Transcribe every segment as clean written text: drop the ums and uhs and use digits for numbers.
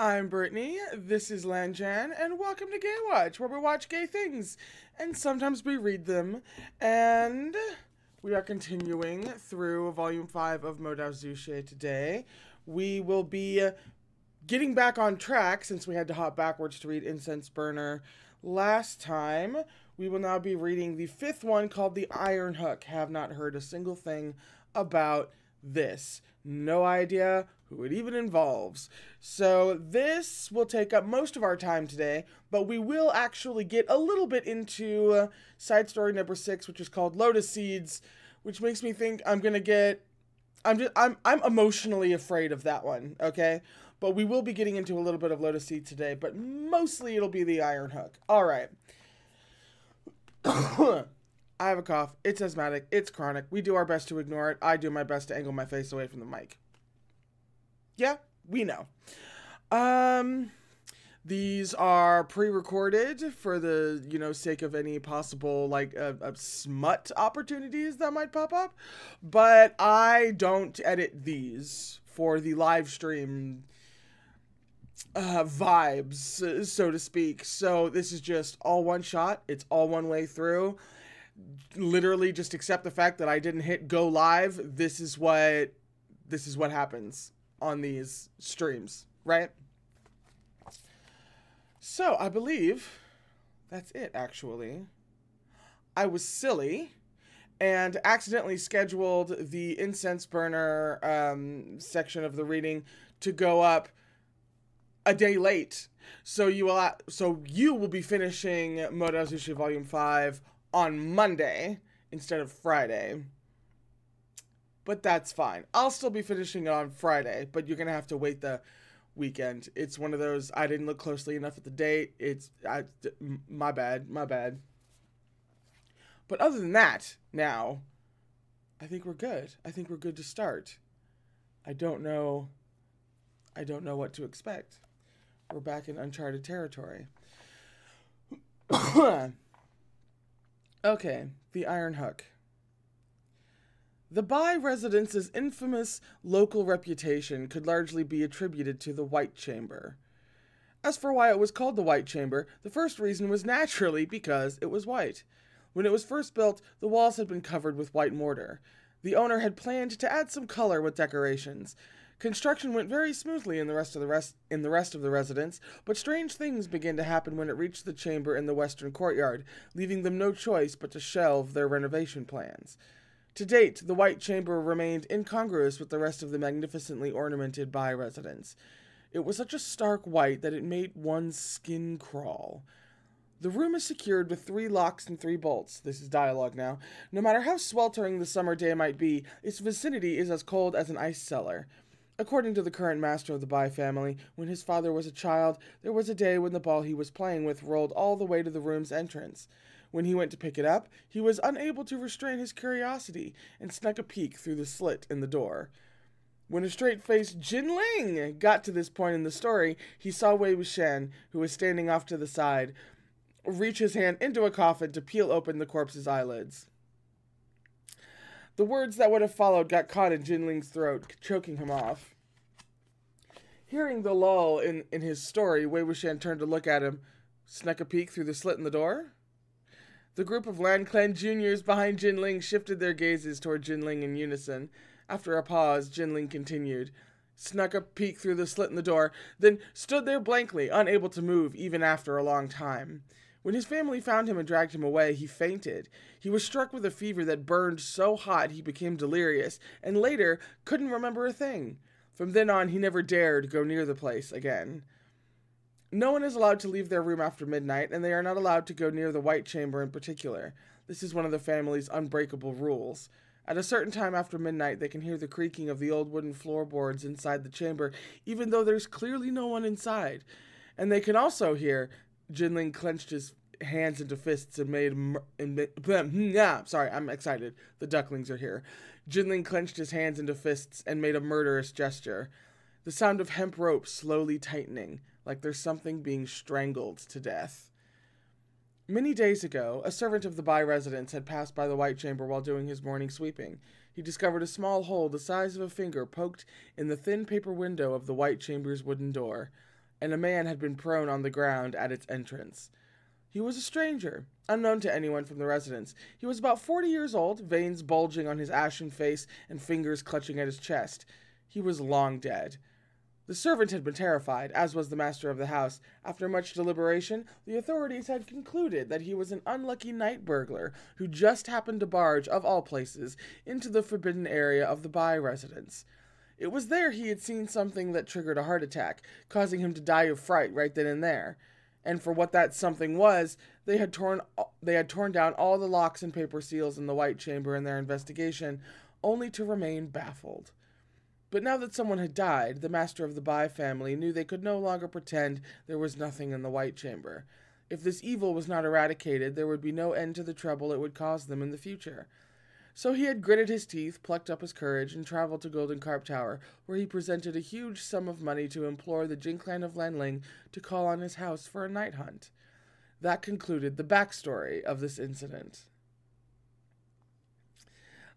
I'm Brittany, this is Lan Jan, and welcome to Gaywatch, where we watch gay things, and sometimes we read them, and we are continuing through Volume 5 of Mo Dao Zu Shi today. We will be getting back on track, since we had to hop backwards to read Incense Burner last time. We will now be reading the fifth one called The Iron Hook. Have not heard a single thing about this. No idea who it even involves. So this will take up most of our time today, but we will actually get a little bit into side story number 6, which is called Lotus Seeds, which makes me think I'm emotionally afraid of that one, okay? But we will be getting into a little bit of Lotus Seeds today, but mostly it'll be the Iron Hook. All right. I have a cough. It's asthmatic. It's chronic. We do our best to ignore it. I do my best to angle my face away from the mic. Yeah, we know. These are pre-recorded for the, sake of any possible, smut opportunities that might pop up. But I don't edit these for the live stream vibes, so to speak. So this is just all one shot. It's all one way through. Literally just accept the fact that I didn't hit go live. This is what happens on these streams, right? So I believe that's it, actually. I was silly and accidentally scheduled the Incense Burner section of the reading to go up a day late. So you will be finishing Mo Dao Zu Shi Volume 5 on Monday instead of Friday, but that's fine. I'll still be finishing it on Friday, but you're gonna have to wait the weekend. It's one of those, I didn't look closely enough at the date. My bad. But other than that, now, I think we're good. I think we're good to start. I don't know what to expect. We're back in uncharted territory. Okay, the Iron Hook. The Bai residence's infamous local reputation could largely be attributed to the White Chamber. As for why it was called the White Chamber, the first reason was naturally because it was white. When it was first built, the walls had been covered with white mortar. The owner had planned to add some color with decorations. Construction went very smoothly in the rest of the residence, but strange things began to happen when it reached the chamber in the western courtyard, leaving them no choice but to shelve their renovation plans. To date, the White Chamber remained incongruous with the rest of the magnificently ornamented Bai residence. It was such a stark white that it made one's skin crawl. The room is secured with 3 locks and 3 bolts. This is dialogue now. No matter how sweltering the summer day might be, its vicinity is as cold as an ice cellar. According to the current master of the Bai family, when his father was a child, there was a day when the ball he was playing with rolled all the way to the room's entrance. When he went to pick it up, he was unable to restrain his curiosity and snuck a peek through the slit in the door. When a straight-faced Jin Ling got to this point in the story, he saw Wei Wuxian, who was standing off to the side, reach his hand into a coffin to peel open the corpse's eyelids. The words that would have followed got caught in Jin Ling's throat, choking him off. Hearing the lull in his story, Wei Wuxian turned to look at him, snuck a peek through the slit in the door. The group of Lan Clan juniors behind Jin Ling shifted their gazes toward Jin Ling in unison. After a pause, Jin Ling continued, snuck a peek through the slit in the door, then stood there blankly, unable to move even after a long time. When his family found him and dragged him away, he fainted. He was struck with a fever that burned so hot he became delirious, and later couldn't remember a thing. From then on, he never dared go near the place again. No one is allowed to leave their room after midnight, and they are not allowed to go near the White Chamber in particular. This is one of the family's unbreakable rules. At a certain time after midnight, they can hear the creaking of the old wooden floorboards inside the chamber, even though there's clearly no one inside. And they can also hear... Jin Ling clenched his hands into fists and Jin Ling clenched his hands into fists and made a murderous gesture. The sound of hemp rope slowly tightening, like there's something being strangled to death. Many days ago, a servant of the Bai residence had passed by the White Chamber while doing his morning sweeping. He discovered a small hole the size of a finger poked in the thin paper window of the White Chamber's wooden door. and a man had been prone on the ground at its entrance. He was a stranger, unknown to anyone from the residence. He was about 40 years old, veins bulging on his ashen face and fingers clutching at his chest. He was long dead. The servant had been terrified, as was the master of the house. After much deliberation, the authorities had concluded that he was an unlucky night burglar who just happened to barge, of all places, into the forbidden area of the Bai residence. It was there he had seen something that triggered a heart attack, causing him to die of fright right then and there. And for what that something was, they had torn down all the locks and paper seals in the White Chamber in their investigation, only to remain baffled. But now that someone had died, the master of the Bai family knew they could no longer pretend there was nothing in the White Chamber. If this evil was not eradicated, there would be no end to the trouble it would cause them in the future. So he had gritted his teeth, plucked up his courage, and traveled to Golden Carp Tower, where he presented a huge sum of money to implore the Jin clan of Lanling to call on his house for a night hunt. That concluded the backstory of this incident.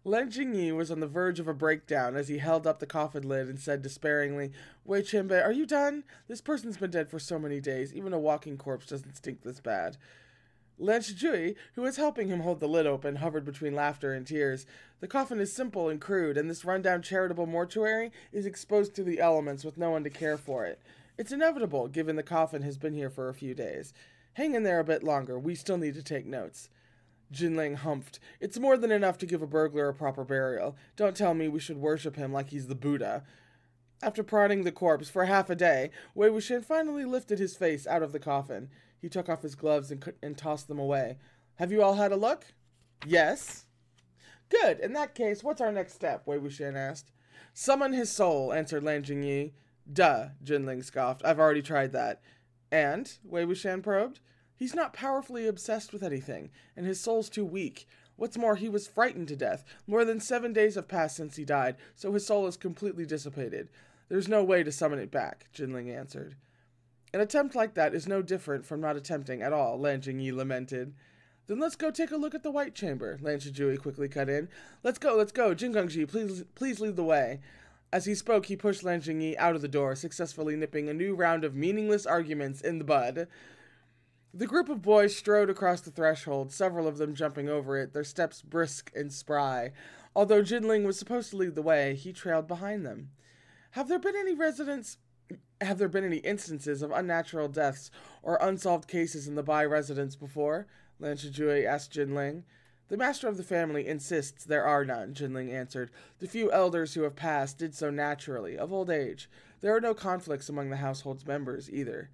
Lan Jingyi was on the verge of a breakdown as he held up the coffin lid and said despairingly, "Wei Chambe, are you done? This person's been dead for so many days. Even a walking corpse doesn't stink this bad." Lan Sizhui, who was helping him hold the lid open, hovered between laughter and tears. "The coffin is simple and crude, and this rundown charitable mortuary is exposed to the elements with no one to care for it. It's inevitable, given the coffin has been here for a few days. Hang in there a bit longer. We still need to take notes." Jin Ling humphed. "It's more than enough to give a burglar a proper burial. Don't tell me we should worship him like he's the Buddha." After prodding the corpse for half a day, Wei Wuxian finally lifted his face out of the coffin. He took off his gloves and tossed them away. "Have you all had a look?" "Yes." "Good. In that case, what's our next step?" Wei Wuxian asked. "Summon his soul," answered Lan Jingyi. "Duh," Jin Ling scoffed. "I've already tried that." "And?" Wei Wuxian probed. "He's not powerfully obsessed with anything, and his soul's too weak. What's more, he was frightened to death. More than 7 days have passed since he died, so his soul is completely dissipated. There's no way to summon it back," Jin Ling answered. "An attempt like that is no different from not attempting at all," Lan Jingyi lamented. "Then let's go take a look at the White Chamber," Lan Sizhui quickly cut in. Let's go, Jin Gongji, please lead the way." As he spoke, he pushed Lan Jingyi out of the door, successfully nipping a new round of meaningless arguments in the bud. The group of boys strode across the threshold, several of them jumping over it, their steps brisk and spry. Although Jin Ling was supposed to lead the way, he trailed behind them. Have there been any instances of unnatural deaths or unsolved cases in the Bai residence before?" Lan Sizhui asked Jin Ling. "The master of the family insists there are none," Jin Ling answered. "The few elders who have passed did so naturally, of old age. There are no conflicts among the household's members either."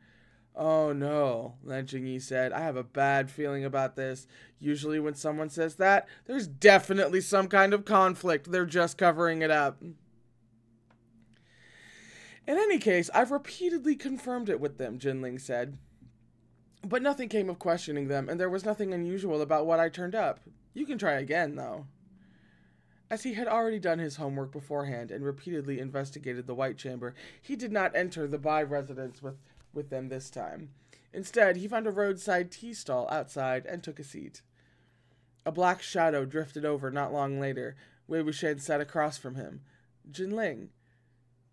"Oh no," Lan Jingyi said. "I have a bad feeling about this. Usually when someone says that, there's definitely some kind of conflict. They're just covering it up." "In any case, I've repeatedly confirmed it with them," Jin Ling said. "But nothing came of questioning them, and there was nothing unusual about what I turned up. You can try again, though." As he had already done his homework beforehand and repeatedly investigated the White Chamber, he did not enter the Bai residence with them this time. Instead, he found a roadside tea stall outside and took a seat. A black shadow drifted over not long later. Wei Wuxian sat across from him. Jin Ling.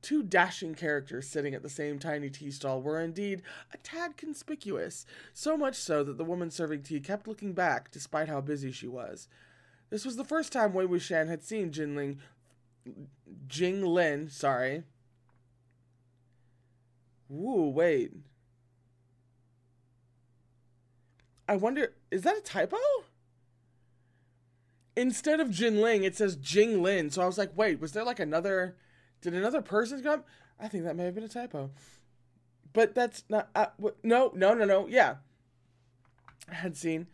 Two dashing characters sitting at the same tiny tea stall were indeed a tad conspicuous, so much so that the woman serving tea kept looking back despite how busy she was. This was the first time Wei Wuxian had seen Jin Ling. Ooh, wait. I wonder, is that a typo? Instead of Jin Ling, it says Jin Ling. So I was like, wait, was there like another, did another person come? I think that may have been a typo. But that's not, no. Yeah. I had seen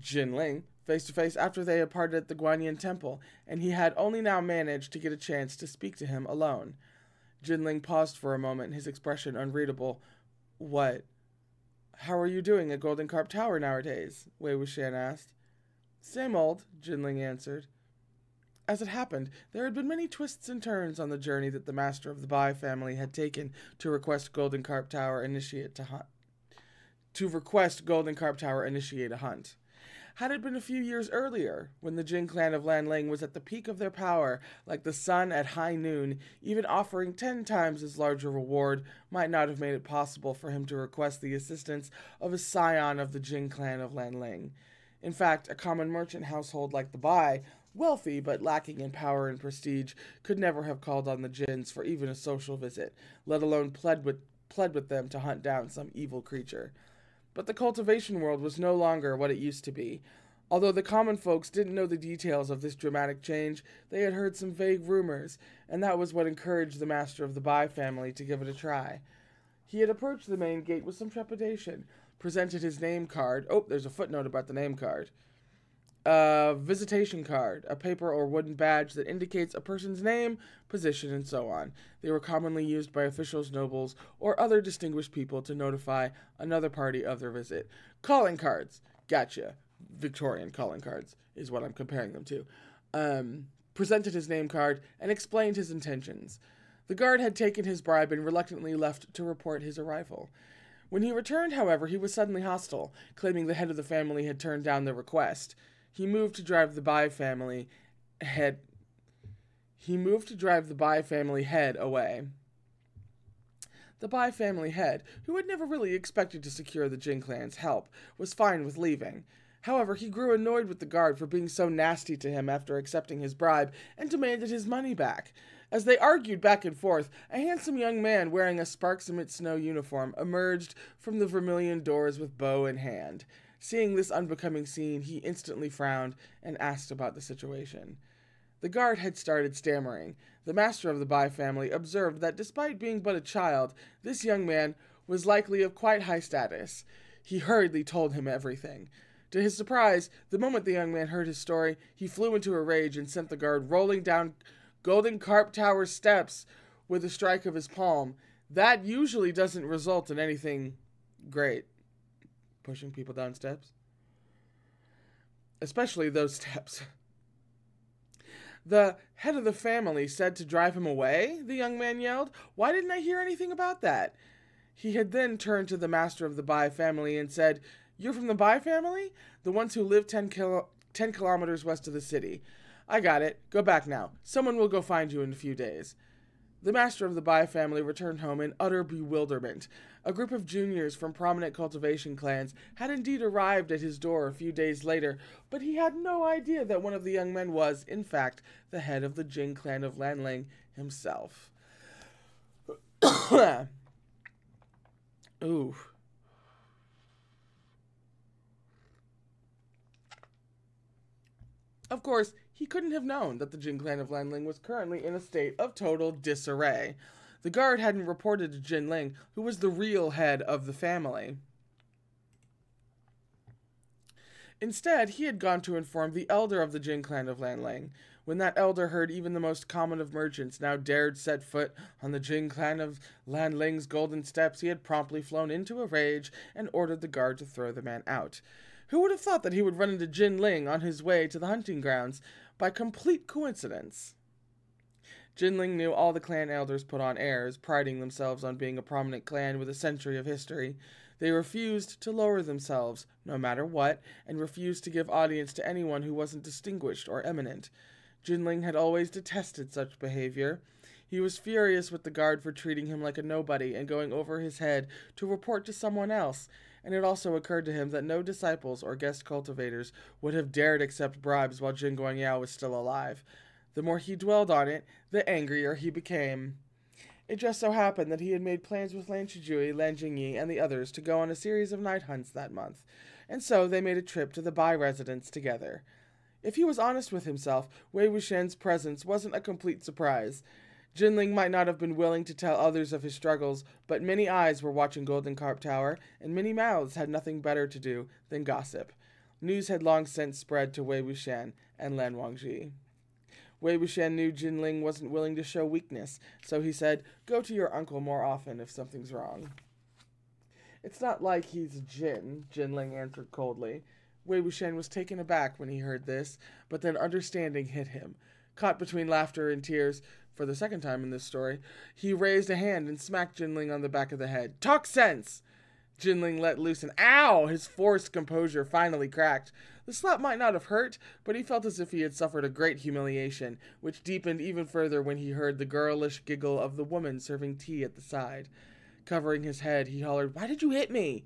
Jin Ling face to face after they had parted at the Guanyin Temple, and he had only now managed to get a chance to speak to him alone. Jin Ling paused for a moment, his expression unreadable. "What? How are you doing at Golden Carp Tower nowadays?" Wei Wuxian asked. "Same old," Jin Ling answered. As it happened, there had been many twists and turns on the journey that the master of the Bai family had taken to request Golden Carp Tower initiate a hunt. had it been a few years earlier, when the Jin clan of Lanling was at the peak of their power, like the sun at high noon, even offering 10 times as large a reward might not have made it possible for him to request the assistance of a scion of the Jin clan of Lanling. In fact, a common merchant household like the Bai, wealthy but lacking in power and prestige, could never have called on the Jins for even a social visit, let alone pled with them to hunt down some evil creature. But the cultivation world was no longer what it used to be. Although the common folks didn't know the details of this dramatic change, they had heard some vague rumors, and that was what encouraged the master of the Bai family to give it a try. He had approached the main gate with some trepidation, presented his name card. Oh, there's a footnote about the name card. A visitation card, a paper or wooden badge that indicates a person's name, position, and so on. They were commonly used by officials, nobles, or other distinguished people to notify another party of their visit. Calling cards. Gotcha. Victorian calling cards is what I'm comparing them to. Presented his name card and explained his intentions. The guard had taken his bribe and reluctantly left to report his arrival. When he returned, however, he was suddenly hostile, claiming the head of the family had turned down the request. He moved to drive the Bai family head away. The Bai family head, who had never really expected to secure the Jin clan's help, was fine with leaving. However, he grew annoyed with the guard for being so nasty to him after accepting his bribe and demanded his money back. As they argued back and forth, a handsome young man wearing a sparks-amid-snow uniform emerged from the vermilion doors with bow in hand. Seeing this unbecoming scene, he instantly frowned and asked about the situation. The guard had started stammering. The master of the Bai family observed that despite being but a child, this young man was likely of quite high status. He hurriedly told him everything. To his surprise, the moment the young man heard his story, he flew into a rage and sent the guard rolling down Golden Carp Tower steps with a strike of his palm. That usually doesn't result in anything great. Pushing people down steps. Especially those steps. The head of the family said to drive him away, the young man yelled. Why didn't I hear anything about that? He had then turned to the master of the Bai family and said, You're from the Bai family? The ones who live 10 kilometers west of the city. I got it. Go back now. Someone will go find you in a few days. The master of the Bai family returned home in utter bewilderment. A group of juniors from prominent cultivation clans had indeed arrived at his door a few days later, but he had no idea that one of the young men was, in fact, the head of the Jin clan of Lanling himself. Ooh. Of course, he couldn't have known that the Jin clan of Lanling was currently in a state of total disarray. The guard hadn't reported to Jin Ling, who was the real head of the family. Instead, he had gone to inform the elder of the Jin clan of Lanling. When that elder heard even the most common of merchants now dared set foot on the Jin clan of Lanling's golden steps, he had promptly flown into a rage and ordered the guard to throw the man out. Who would have thought that he would run into Jin Ling on his way to the hunting grounds by complete coincidence? Jin Ling knew all the clan elders put on airs, priding themselves on being a prominent clan with a century of history. They refused to lower themselves, no matter what, and refused to give audience to anyone who wasn't distinguished or eminent. Jin Ling had always detested such behavior. He was furious with the guard for treating him like a nobody and going over his head to report to someone else. And it also occurred to him that no disciples or guest cultivators would have dared accept bribes while Jin Guangyao was still alive. The more he dwelled on it, the angrier he became. It just so happened that he had made plans with Lan Sizhui, Lan Jingyi, and the others to go on a series of night hunts that month, and so they made a trip to the Bai residence together. If he was honest with himself, Wei Wuxian's presence wasn't a complete surprise. Jin Ling might not have been willing to tell others of his struggles, but many eyes were watching Golden Carp Tower, and many mouths had nothing better to do than gossip. News had long since spread to Wei Wuxian and Lan Wangji. Wei Wuxian knew Jin Ling wasn't willing to show weakness, so he said, Go to your uncle more often if something's wrong. It's not like he's Jin, Jin Ling answered coldly. Wei Wuxian was taken aback when he heard this, but then understanding hit him. Caught between laughter and tears, for the second time in this story, he raised a hand and smacked Jin Ling on the back of the head. Talk sense! Jin Ling let loose an ow! His forced composure finally cracked. The slap might not have hurt, but he felt as if he had suffered a great humiliation, which deepened even further when he heard the girlish giggle of the woman serving tea at the side. Covering his head, he hollered, "Why did you hit me?"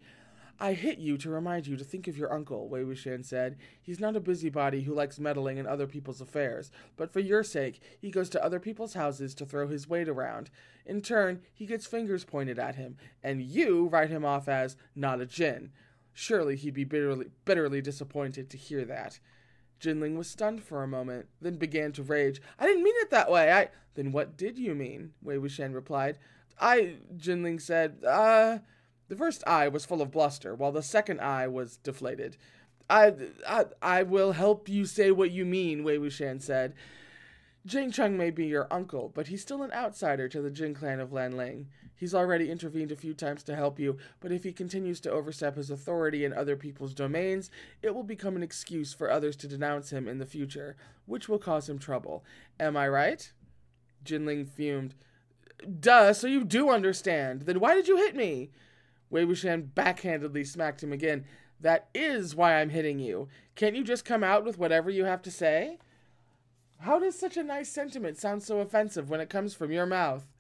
"I hit you to remind you to think of your uncle," Wei Wuxian said. "He's not a busybody who likes meddling in other people's affairs, but for your sake, he goes to other people's houses to throw his weight around. In turn, he gets fingers pointed at him, and you write him off as not a Jin. Surely he'd be bitterly disappointed to hear that." Jin Ling was stunned for a moment, then began to rage. "I didn't mean it that way, I—" "Then what did you mean?" Wei Wuxian replied. "I—" Jin Ling said, The first "I" was full of bluster, while the second "I" was deflated. I will help you say what you mean," Wei Wuxian said. "Jiang Cheng may be your uncle, but he's still an outsider to the Jin clan of Lanling. He's already intervened a few times to help you, but if he continues to overstep his authority in other people's domains, it will become an excuse for others to denounce him in the future, which will cause him trouble. Am I right?" Jin Ling fumed. "Duh, so you do understand. Then why did you hit me?" Wei Wuxian backhandedly smacked him again. "That is why I'm hitting you. Can't you just come out with whatever you have to say? How does such a nice sentiment sound so offensive when it comes from your mouth?"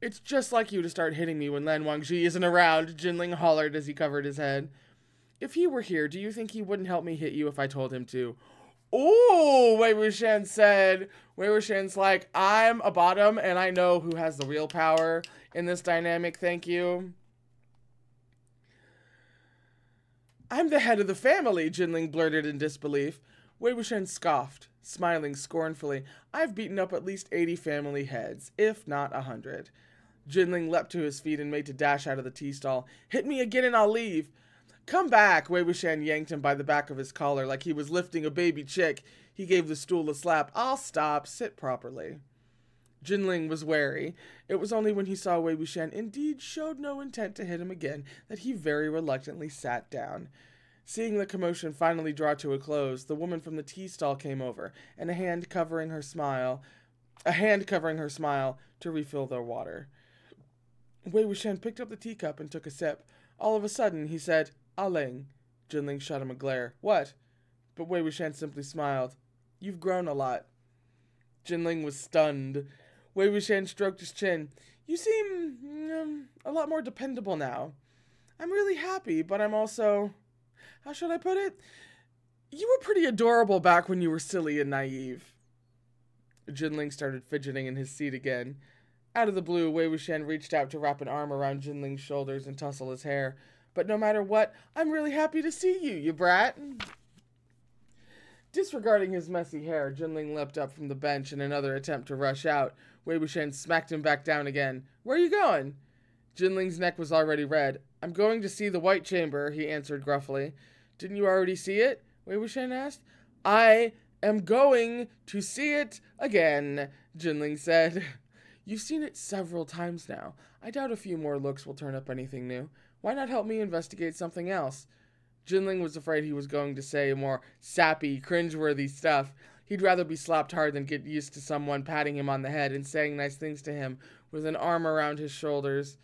"It's just like you to start hitting me when Lan Wangji isn't around," Jin Ling hollered as he covered his head. "If he were here, do you think he wouldn't help me hit you if I told him to?" "Ooh," Wei Wuxian said. Wei Wuxian's like, "I'm a bottom and I know who has the real power in this dynamic, thank you." "I'm the head of the family," Jin Ling blurted in disbelief. Wei Wuxian scoffed, smiling scornfully. "I've beaten up at least 80 family heads, if not 100. Jin Ling leapt to his feet and made to dash out of the tea stall. "Hit me again and I'll leave." "Come back!" Wei Wuxian yanked him by the back of his collar like he was lifting a baby chick. He gave the stool a slap. "I'll stop. Sit properly." Jin Ling was wary. It was only when he saw Wei Wuxian indeed showed no intent to hit him again that he very reluctantly sat down. Seeing the commotion finally draw to a close, the woman from the tea stall came over, and a hand covering her smile to refill their water. Wei Wuxian picked up the teacup and took a sip. All of a sudden, he said, "Ah Ling." Jin Ling shot him a glare. "What?" But Wei Wuxian simply smiled. "You've grown a lot." Jin Ling was stunned. Wei Wuxian stroked his chin. "You seem a lot more dependable now. I'm really happy, but I'm also... how should I put it? You were pretty adorable back when you were silly and naive." Jin Ling started fidgeting in his seat again. Out of the blue, Wei Wuxian reached out to wrap an arm around Jin Ling's shoulders and tussle his hair. "But no matter what, I'm really happy to see you, you brat." Disregarding his messy hair, Jin Ling leapt up from the bench in another attempt to rush out. Wei Wuxian smacked him back down again. "Where are you going?" Jin Ling's neck was already red. "I'm going to see the White Chamber," he answered gruffly. "Didn't you already see it?" Wei Wuxian asked. "I am going to see it again," Jin Ling said. "You've seen it several times now. I doubt a few more looks will turn up anything new. Why not help me investigate something else?" Jin Ling was afraid he was going to say more sappy, cringeworthy stuff. He'd rather be slapped hard than get used to someone patting him on the head and saying nice things to him with an arm around his shoulders.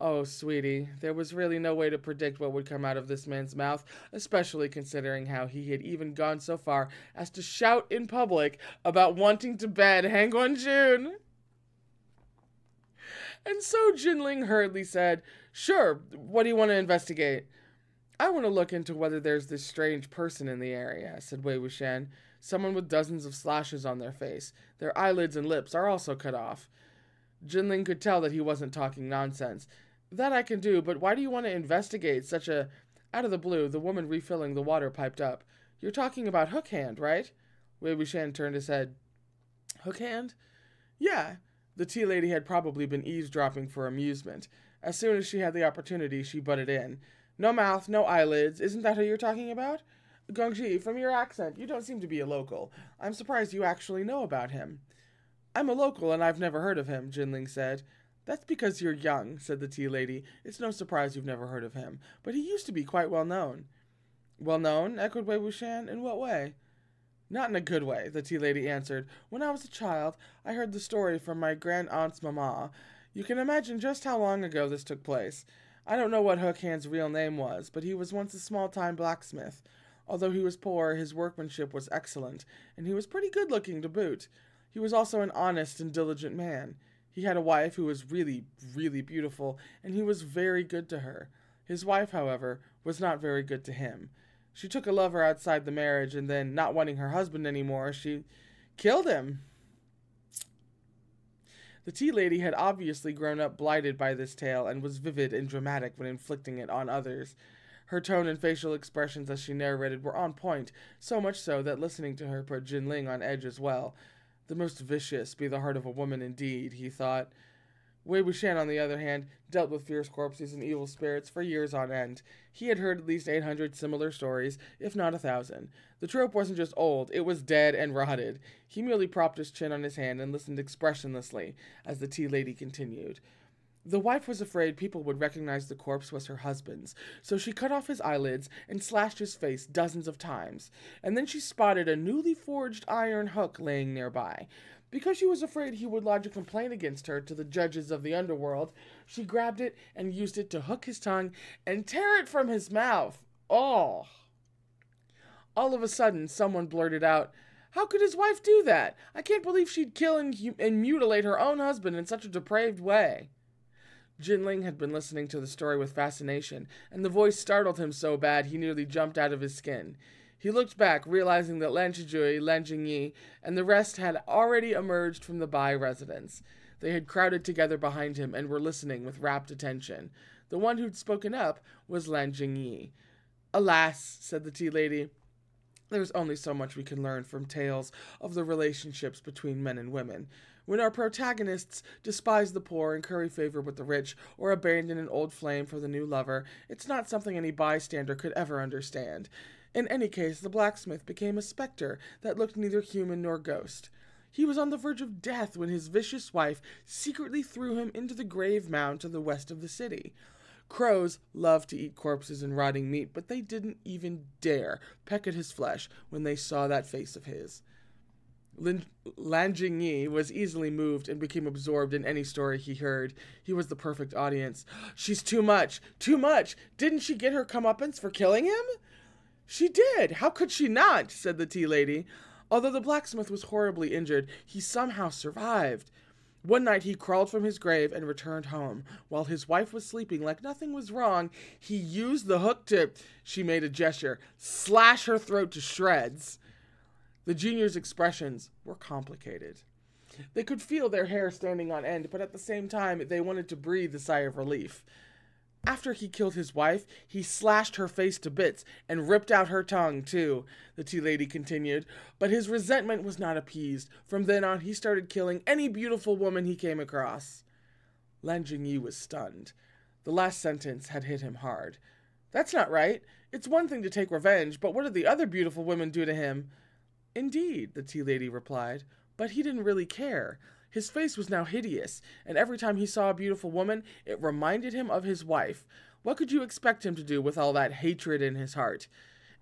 Oh, sweetie, there was really no way to predict what would come out of this man's mouth, especially considering how he had even gone so far as to shout in public about wanting to bed Hang Guanjun. And so Jin Ling hurriedly said, "Sure, what do you want to investigate?" "I want to look into whether there's this strange person in the area," said Wei Wuxian. "Someone with dozens of slashes on their face. Their eyelids and lips are also cut off." Jin Ling could tell that he wasn't talking nonsense. "That I can do, but why do you want to investigate such a—" Out of the blue, the woman refilling the water piped up. "You're talking about Hookhand, right?" Wei Wuxian turned his head. "Hookhand?" "Yeah." The tea lady had probably been eavesdropping for amusement. As soon as she had the opportunity, she butted in. "No mouth, no eyelids. Isn't that who you're talking about? Gongji, from your accent, you don't seem to be a local. I'm surprised you actually know about him." "I'm a local and I've never heard of him," Jin Ling said. "That's because you're young," said the tea lady. "It's no surprise you've never heard of him, but he used to be quite well known." "Well known?" echoed Wei Wuxian. "In what way?" "Not in a good way," the tea lady answered. "When I was a child, I heard the story from my grand-aunt's mama. You can imagine just how long ago this took place. I don't know what Hookhand's real name was, but he was once a small-time blacksmith. Although he was poor, his workmanship was excellent, and he was pretty good-looking to boot. He was also an honest and diligent man. He had a wife who was really, really beautiful, and he was very good to her. His wife, however, was not very good to him. She took a lover outside the marriage, and then, not wanting her husband anymore, she killed him. The tea lady had obviously grown up blighted by this tale and was vivid and dramatic when inflicting it on others. Her tone and facial expressions as she narrated were on point, so much so that listening to her put Jin Ling on edge as well. The most vicious be the heart of a woman indeed, he thought. Wei Wuxian, on the other hand, dealt with fierce corpses and evil spirits for years on end. He had heard at least 800 similar stories, if not 1,000. The trope wasn't just old, it was dead and rotted. He merely propped his chin on his hand and listened expressionlessly as the tea lady continued. The wife was afraid people would recognize the corpse was her husband's, so she cut off his eyelids and slashed his face dozens of times, and then she spotted a newly forged iron hook laying nearby. Because she was afraid he would lodge a complaint against her to the judges of the underworld, she grabbed it and used it to hook his tongue and tear it from his mouth. Oh! All of a sudden, someone blurted out, "How could his wife do that? I can't believe she'd kill and mutilate her own husband in such a depraved way." Jin Ling had been listening to the story with fascination, and the voice startled him so bad he nearly jumped out of his skin. He looked back, realizing that Lan Sizhui, Lan Jingyi, and the rest had already emerged from the Bai residence. They had crowded together behind him and were listening with rapt attention. The one who'd spoken up was Lan Jingyi. "Alas," said the tea lady, "there's only so much we can learn from tales of the relationships between men and women. When our protagonists despise the poor and curry favor with the rich, or abandon an old flame for the new lover, it's not something any bystander could ever understand. In any case, the blacksmith became a specter that looked neither human nor ghost. He was on the verge of death when his vicious wife secretly threw him into the grave mound to the west of the city. Crows love to eat corpses and rotting meat, but they didn't even dare peck at his flesh when they saw that face of his." Lan Jingyi was easily moved and became absorbed in any story he heard. He was the perfect audience. "She's too much! Too much! Didn't she get her comeuppance for killing him?" "She did! How could she not?" said the tea lady. Although the blacksmith was horribly injured, he somehow survived. One night he crawled from his grave and returned home. While his wife was sleeping like nothing was wrong, he used the hook to, she made a gesture, slash her throat to shreds. The junior's expressions were complicated. They could feel their hair standing on end, but at the same time, they wanted to breathe a sigh of relief. "After he killed his wife, he slashed her face to bits and ripped out her tongue, too," the tea lady continued. "But his resentment was not appeased. From then on, he started killing any beautiful woman he came across." Lan Jingyi was stunned. The last sentence had hit him hard. "That's not right. It's one thing to take revenge, but what did the other beautiful women do to him?" "Indeed," the tea lady replied, "but he didn't really care. His face was now hideous, and every time he saw a beautiful woman, it reminded him of his wife. What could you expect him to do with all that hatred in his heart?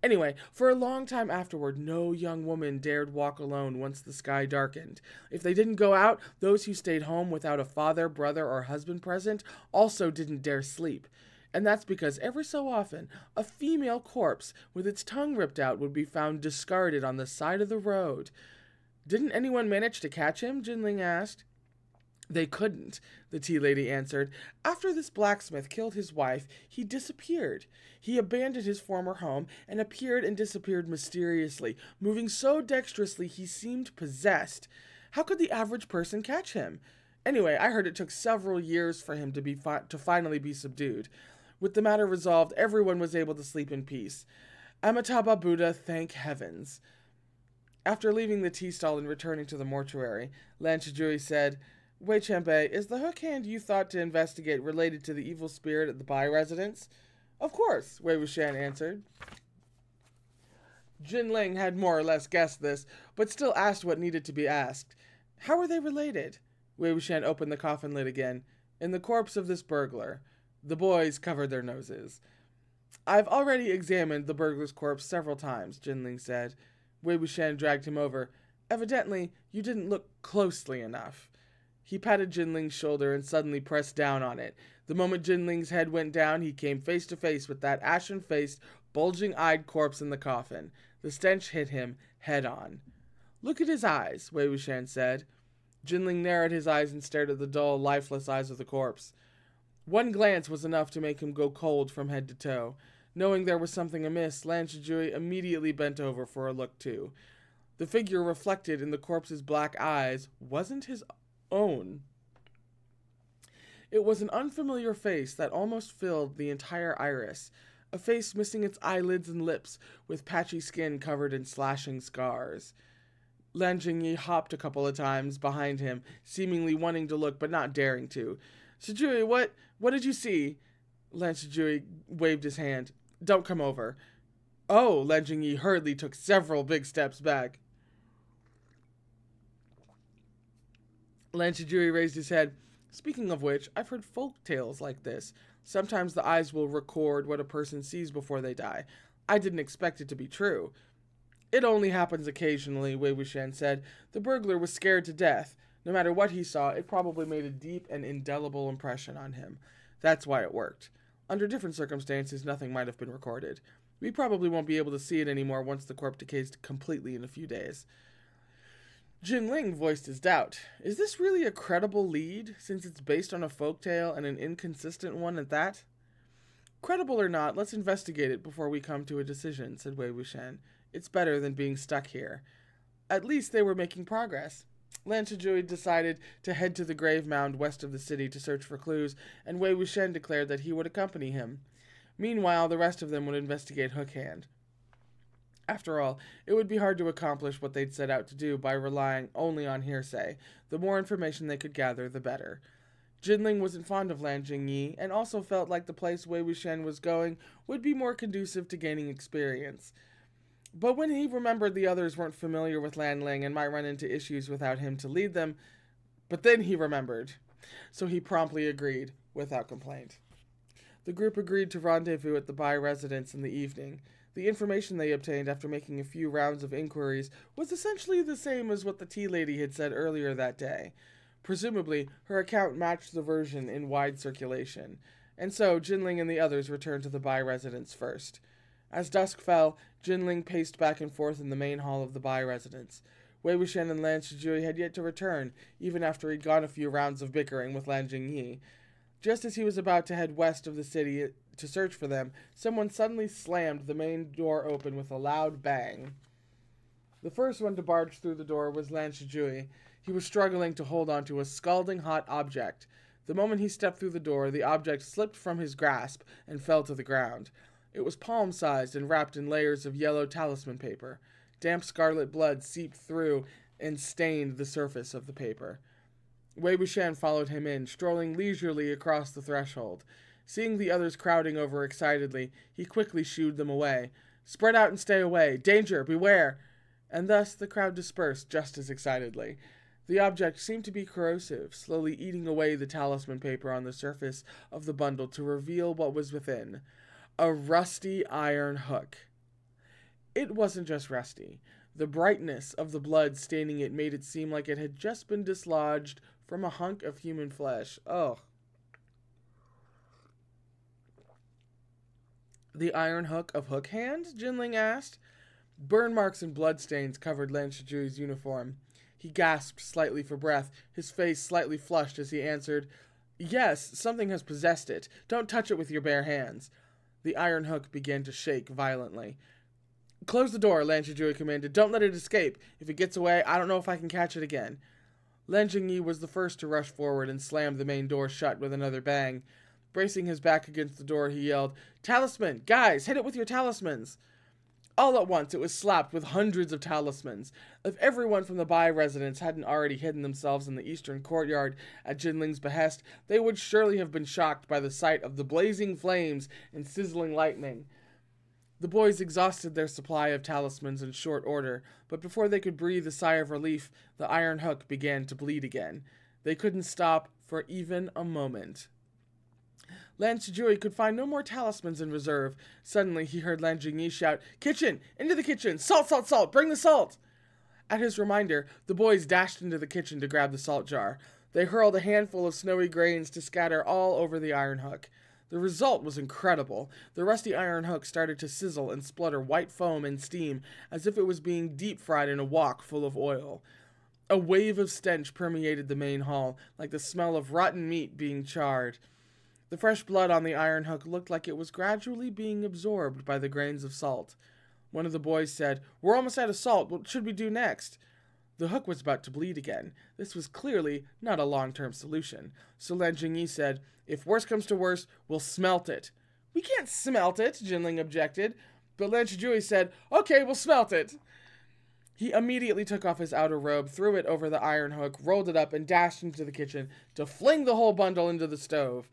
Anyway, for a long time afterward, no young woman dared walk alone once the sky darkened. If they didn't go out, those who stayed home without a father, brother, or husband present also didn't dare sleep. And that's because every so often, a female corpse with its tongue ripped out would be found discarded on the side of the road." "Didn't anyone manage to catch him?" Jin Ling asked. "They couldn't," the tea lady answered. "After this blacksmith killed his wife, he disappeared. He abandoned his former home and appeared and disappeared mysteriously, moving so dexterously he seemed possessed. How could the average person catch him? Anyway, I heard it took several years for him to finally be subdued. With the matter resolved, everyone was able to sleep in peace. Amitabha Buddha, thank heavens." After leaving the tea stall and returning to the mortuary, Lan Sizhui said, "Wei Chambe, is the Hookhand you thought to investigate related to the evil spirit at the Bai residence?" "Of course," Wei Wuxian answered. Jin Ling had more or less guessed this, but still asked what needed to be asked. "How are they related?" Wei Wuxian opened the coffin lid again. "In the corpse of this burglar." The boys covered their noses. "I've already examined the burglar's corpse several times," Jin Ling said. Wei Wuxian dragged him over. "Evidently, you didn't look closely enough." He patted Jin Ling's shoulder and suddenly pressed down on it. The moment Jin Ling's head went down, he came face to face with that ashen-faced, bulging-eyed corpse in the coffin. The stench hit him head-on. "Look at his eyes," Wei Wuxian said. Jin Ling narrowed his eyes and stared at the dull, lifeless eyes of the corpse. One glance was enough to make him go cold from head to toe. Knowing there was something amiss, Lan Sizhui immediately bent over for a look, too. The figure reflected in the corpse's black eyes wasn't his own. It was an unfamiliar face that almost filled the entire iris, a face missing its eyelids and lips, with patchy skin covered in slashing scars. Lan Jingyi hopped a couple of times behind him, seemingly wanting to look but not daring to. "Sizhui, what did you see?" Lan Sizhui waved his hand. "Don't come over." "Oh!" Lan Jingyi hurriedly took several big steps back. Lan Sizhui raised his head. "Speaking of which, I've heard folk tales like this. Sometimes the eyes will record what a person sees before they die. I didn't expect it to be true." "It only happens occasionally," Wei Wuxian said. "The burglar was scared to death. No matter what he saw, it probably made a deep and indelible impression on him. That's why it worked. Under different circumstances, nothing might have been recorded. We probably won't be able to see it anymore once the corpse decays completely in a few days." Jin Ling voiced his doubt. "Is this really a credible lead, since it's based on a folktale and an inconsistent one at that?" "Credible or not, let's investigate it before we come to a decision," said Wei Wuxian. "It's better than being stuck here." At least they were making progress. Lan Sizhui decided to head to the grave mound west of the city to search for clues, and Wei Wuxian declared that he would accompany him. Meanwhile, the rest of them would investigate Hookhand. After all, it would be hard to accomplish what they'd set out to do by relying only on hearsay. The more information they could gather, the better. Jin Ling wasn't fond of Lan Jingyi, and also felt like the place Wei Wuxian was going would be more conducive to gaining experience. But when he remembered the others weren't familiar with Lanling and might run into issues without him to lead them, but then he remembered. So he promptly agreed, without complaint. The group agreed to rendezvous at the Bai residence in the evening. The information they obtained after making a few rounds of inquiries was essentially the same as what the tea lady had said earlier that day. Presumably, her account matched the version in wide circulation, and so Jin Ling and the others returned to the Bai residence first. As dusk fell, Jin Ling paced back and forth in the main hall of the Bai residence. Wei Wuxian and Lan Sizhui had yet to return, even after he'd gone a few rounds of bickering with Lan Jingyi. Just as he was about to head west of the city to search for them, someone suddenly slammed the main door open with a loud bang. The first one to barge through the door was Lan Sizhui. He was struggling to hold onto a scalding hot object. The moment he stepped through the door, the object slipped from his grasp and fell to the ground. It was palm-sized and wrapped in layers of yellow talisman paper. Damp scarlet blood seeped through and stained the surface of the paper. Wei Wuxian followed him in, strolling leisurely across the threshold. Seeing the others crowding over excitedly, he quickly shooed them away. "Spread out and stay away! Danger! Beware!" And thus the crowd dispersed just as excitedly. The object seemed to be corrosive, slowly eating away the talisman paper on the surface of the bundle to reveal what was within. A rusty iron hook. It wasn't just rusty. The brightness of the blood staining it made it seem like it had just been dislodged from a hunk of human flesh. Ugh. "The iron hook of Hookhand?" Jin Ling asked. Burn marks and bloodstains covered Lan Sijui's uniform. He gasped slightly for breath, his face slightly flushed as he answered, "Yes, something has possessed it. Don't touch it with your bare hands." The iron hook began to shake violently. "Close the door," Lan Sizhui commanded. "Don't let it escape. If it gets away, I don't know if I can catch it again." Lan Jingyi was the first to rush forward and slammed the main door shut with another bang. Bracing his back against the door, he yelled, "Talisman! Guys, hit it with your talismans!" All at once, it was slapped with hundreds of talismans. If everyone from the Bai residence hadn't already hidden themselves in the eastern courtyard at Jin Ling's behest, they would surely have been shocked by the sight of the blazing flames and sizzling lightning. The boys exhausted their supply of talismans in short order, but before they could breathe a sigh of relief, the iron hook began to bleed again. They couldn't stop for even a moment. Lan Sizhui could find no more talismans in reserve. Suddenly, he heard Lan Jingyi shout, "Kitchen! Into the kitchen! Salt, salt, salt! Bring the salt!" At his reminder, the boys dashed into the kitchen to grab the salt jar. They hurled a handful of snowy grains to scatter all over the iron hook. The result was incredible. The rusty iron hook started to sizzle and splutter white foam and steam as if it was being deep-fried in a wok full of oil. A wave of stench permeated the main hall, like the smell of rotten meat being charred. The fresh blood on the iron hook looked like it was gradually being absorbed by the grains of salt. One of the boys said, "We're almost out of salt. What should we do next?" The hook was about to bleed again. This was clearly not a long-term solution. So Lan Jingyi said, "If worse comes to worse, we'll smelt it." "We can't smelt it," Jin Ling objected. But Lan Sizhui said, "Okay, we'll smelt it." He immediately took off his outer robe, threw it over the iron hook, rolled it up, and dashed into the kitchen to fling the whole bundle into the stove.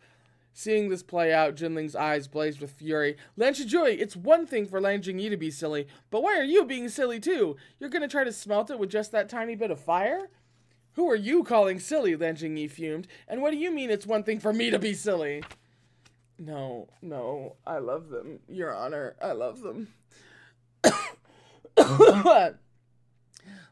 Seeing this play out, Jin Ling's eyes blazed with fury. "Lan Sizhui, it's one thing for Lan Jingyi to be silly, but why are you being silly too? You're going to try to smelt it with just that tiny bit of fire? Who are you calling silly?" Lan Jingyi fumed. "And what do you mean it's one thing for me to be silly?" No, I love them, Your Honor, I love them.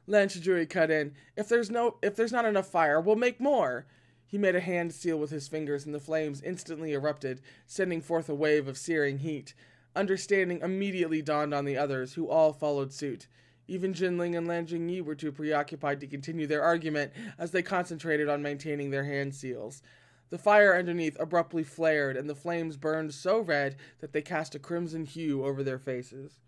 Lan Sizhui cut in. If there's not enough fire, we'll make more." He made a hand seal with his fingers, and the flames instantly erupted, sending forth a wave of searing heat. Understanding immediately dawned on the others, who all followed suit. Even Jin Ling and Lan Jingyi were too preoccupied to continue their argument, as they concentrated on maintaining their hand seals. The fire underneath abruptly flared, and the flames burned so red that they cast a crimson hue over their faces.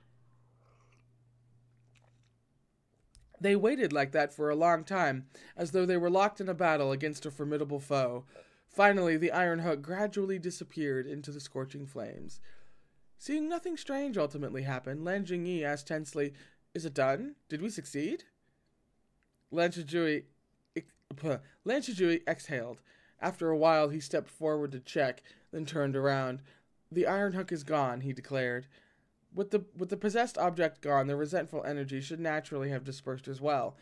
They waited like that for a long time, as though they were locked in a battle against a formidable foe. Finally, the iron hook gradually disappeared into the scorching flames. Seeing nothing strange ultimately happen, Lan Jingyi asked tensely, "Is it done? Did we succeed?" Lan Sizhui exhaled. After a while, he stepped forward to check, then turned around. "The iron hook is gone," he declared. With the possessed object gone, the resentful energy should naturally have dispersed as well.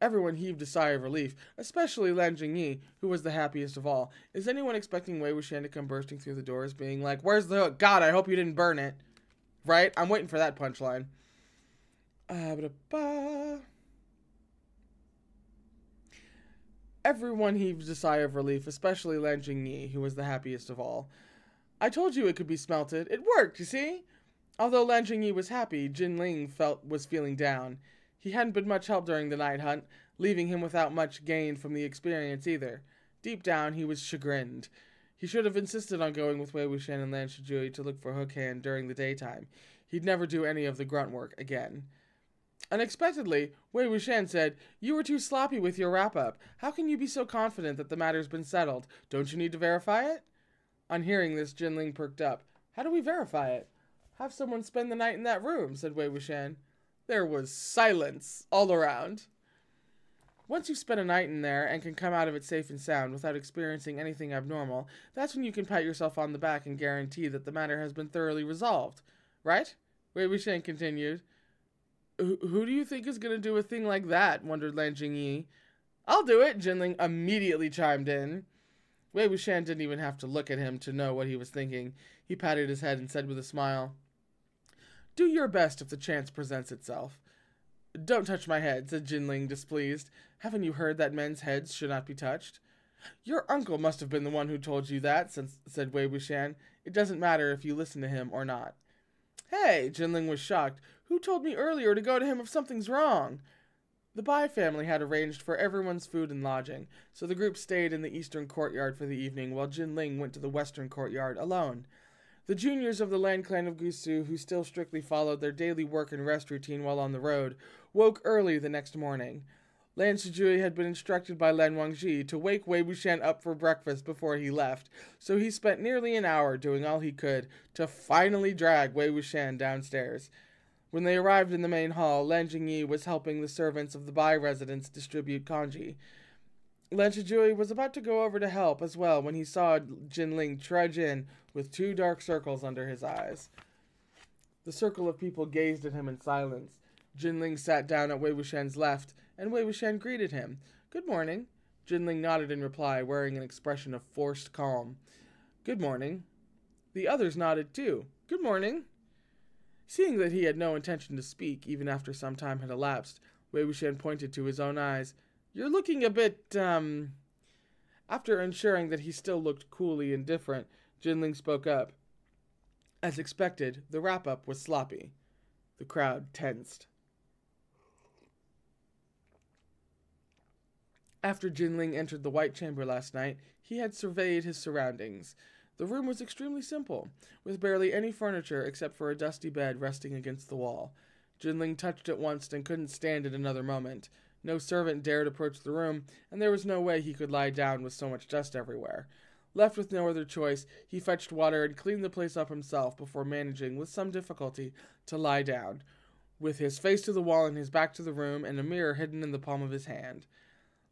Everyone heaved a sigh of relief, especially Lan Jingyi, who was the happiest of all. Is anyone expecting Wei Wuxian to come bursting through the doors, being like, "Where's the hook? God, I hope you didn't burn it." Right? I'm waiting for that punchline. Everyone heaved a sigh of relief, especially Lan Jingyi, who was the happiest of all. "I told you it could be smelted. It worked, you see?" Although Lan Jingyi was happy, Jin Ling was feeling down. He hadn't been much help during the night hunt, leaving him without much gain from the experience either. Deep down, he was chagrined. He should have insisted on going with Wei Wuxian and Lan Sizhui to look for Hookhand during the daytime. He'd never do any of the grunt work again. Unexpectedly, Wei Wuxian said, "You were too sloppy with your wrap-up. How can you be so confident that the matter's been settled? Don't you need to verify it?" On hearing this, Jin Ling perked up. "How do we verify it?" "Have someone spend the night in that room," said Wei Wuxian. There was silence all around. "Once you've spent a night in there and can come out of it safe and sound without experiencing anything abnormal, that's when you can pat yourself on the back and guarantee that the matter has been thoroughly resolved. Right?" Wei Wuxian continued. Who do you think is going to do a thing like that?" wondered Lan Jingyi. "I'll do it," Jin Ling immediately chimed in. Wei Wuxian didn't even have to look at him to know what he was thinking. He patted his head and said with a smile, "Do your best if the chance presents itself." "Don't touch my head," said Jin Ling, displeased. "Haven't you heard that men's heads should not be touched?" "Your uncle must have been the one who told you that," said Wei Wuxian. "It doesn't matter if you listen to him or not." "Hey," Jin Ling was shocked. "Who told me earlier to go to him if something's wrong?" The Bai family had arranged for everyone's food and lodging, so the group stayed in the eastern courtyard for the evening while Jin Ling went to the western courtyard alone. The juniors of the Lan Clan of Gusu, who still strictly followed their daily work and rest routine while on the road, woke early the next morning. Lan Sizhui had been instructed by Lan Wangji to wake Wei Wuxian up for breakfast before he left, so he spent nearly an hour doing all he could to finally drag Wei Wuxian downstairs. When they arrived in the main hall, Lan Jingyi was helping the servants of the Bai residence distribute congee. Lan Sizhui was about to go over to help as well when he saw Jin Ling trudge in with two dark circles under his eyes. The circle of people gazed at him in silence. Jin Ling sat down at Wei Wuxian's left, and Wei Wuxian greeted him. "Good morning." Jin Ling nodded in reply, wearing an expression of forced calm. "Good morning." The others nodded too. "Good morning." Seeing that he had no intention to speak, even after some time had elapsed, Wei Wuxian pointed to his own eyes. "You're looking a bit, After ensuring that he still looked coolly indifferent, Jin Ling spoke up. As expected, the wrap-up was sloppy. The crowd tensed. After Jin Ling entered the White Chamber last night, he had surveyed his surroundings. The room was extremely simple, with barely any furniture except for a dusty bed resting against the wall. Jin Ling touched it once and couldn't stand it another moment. No servant dared approach the room, and there was no way he could lie down with so much dust everywhere. Left with no other choice, he fetched water and cleaned the place up himself before managing, with some difficulty, to lie down, with his face to the wall and his back to the room and a mirror hidden in the palm of his hand.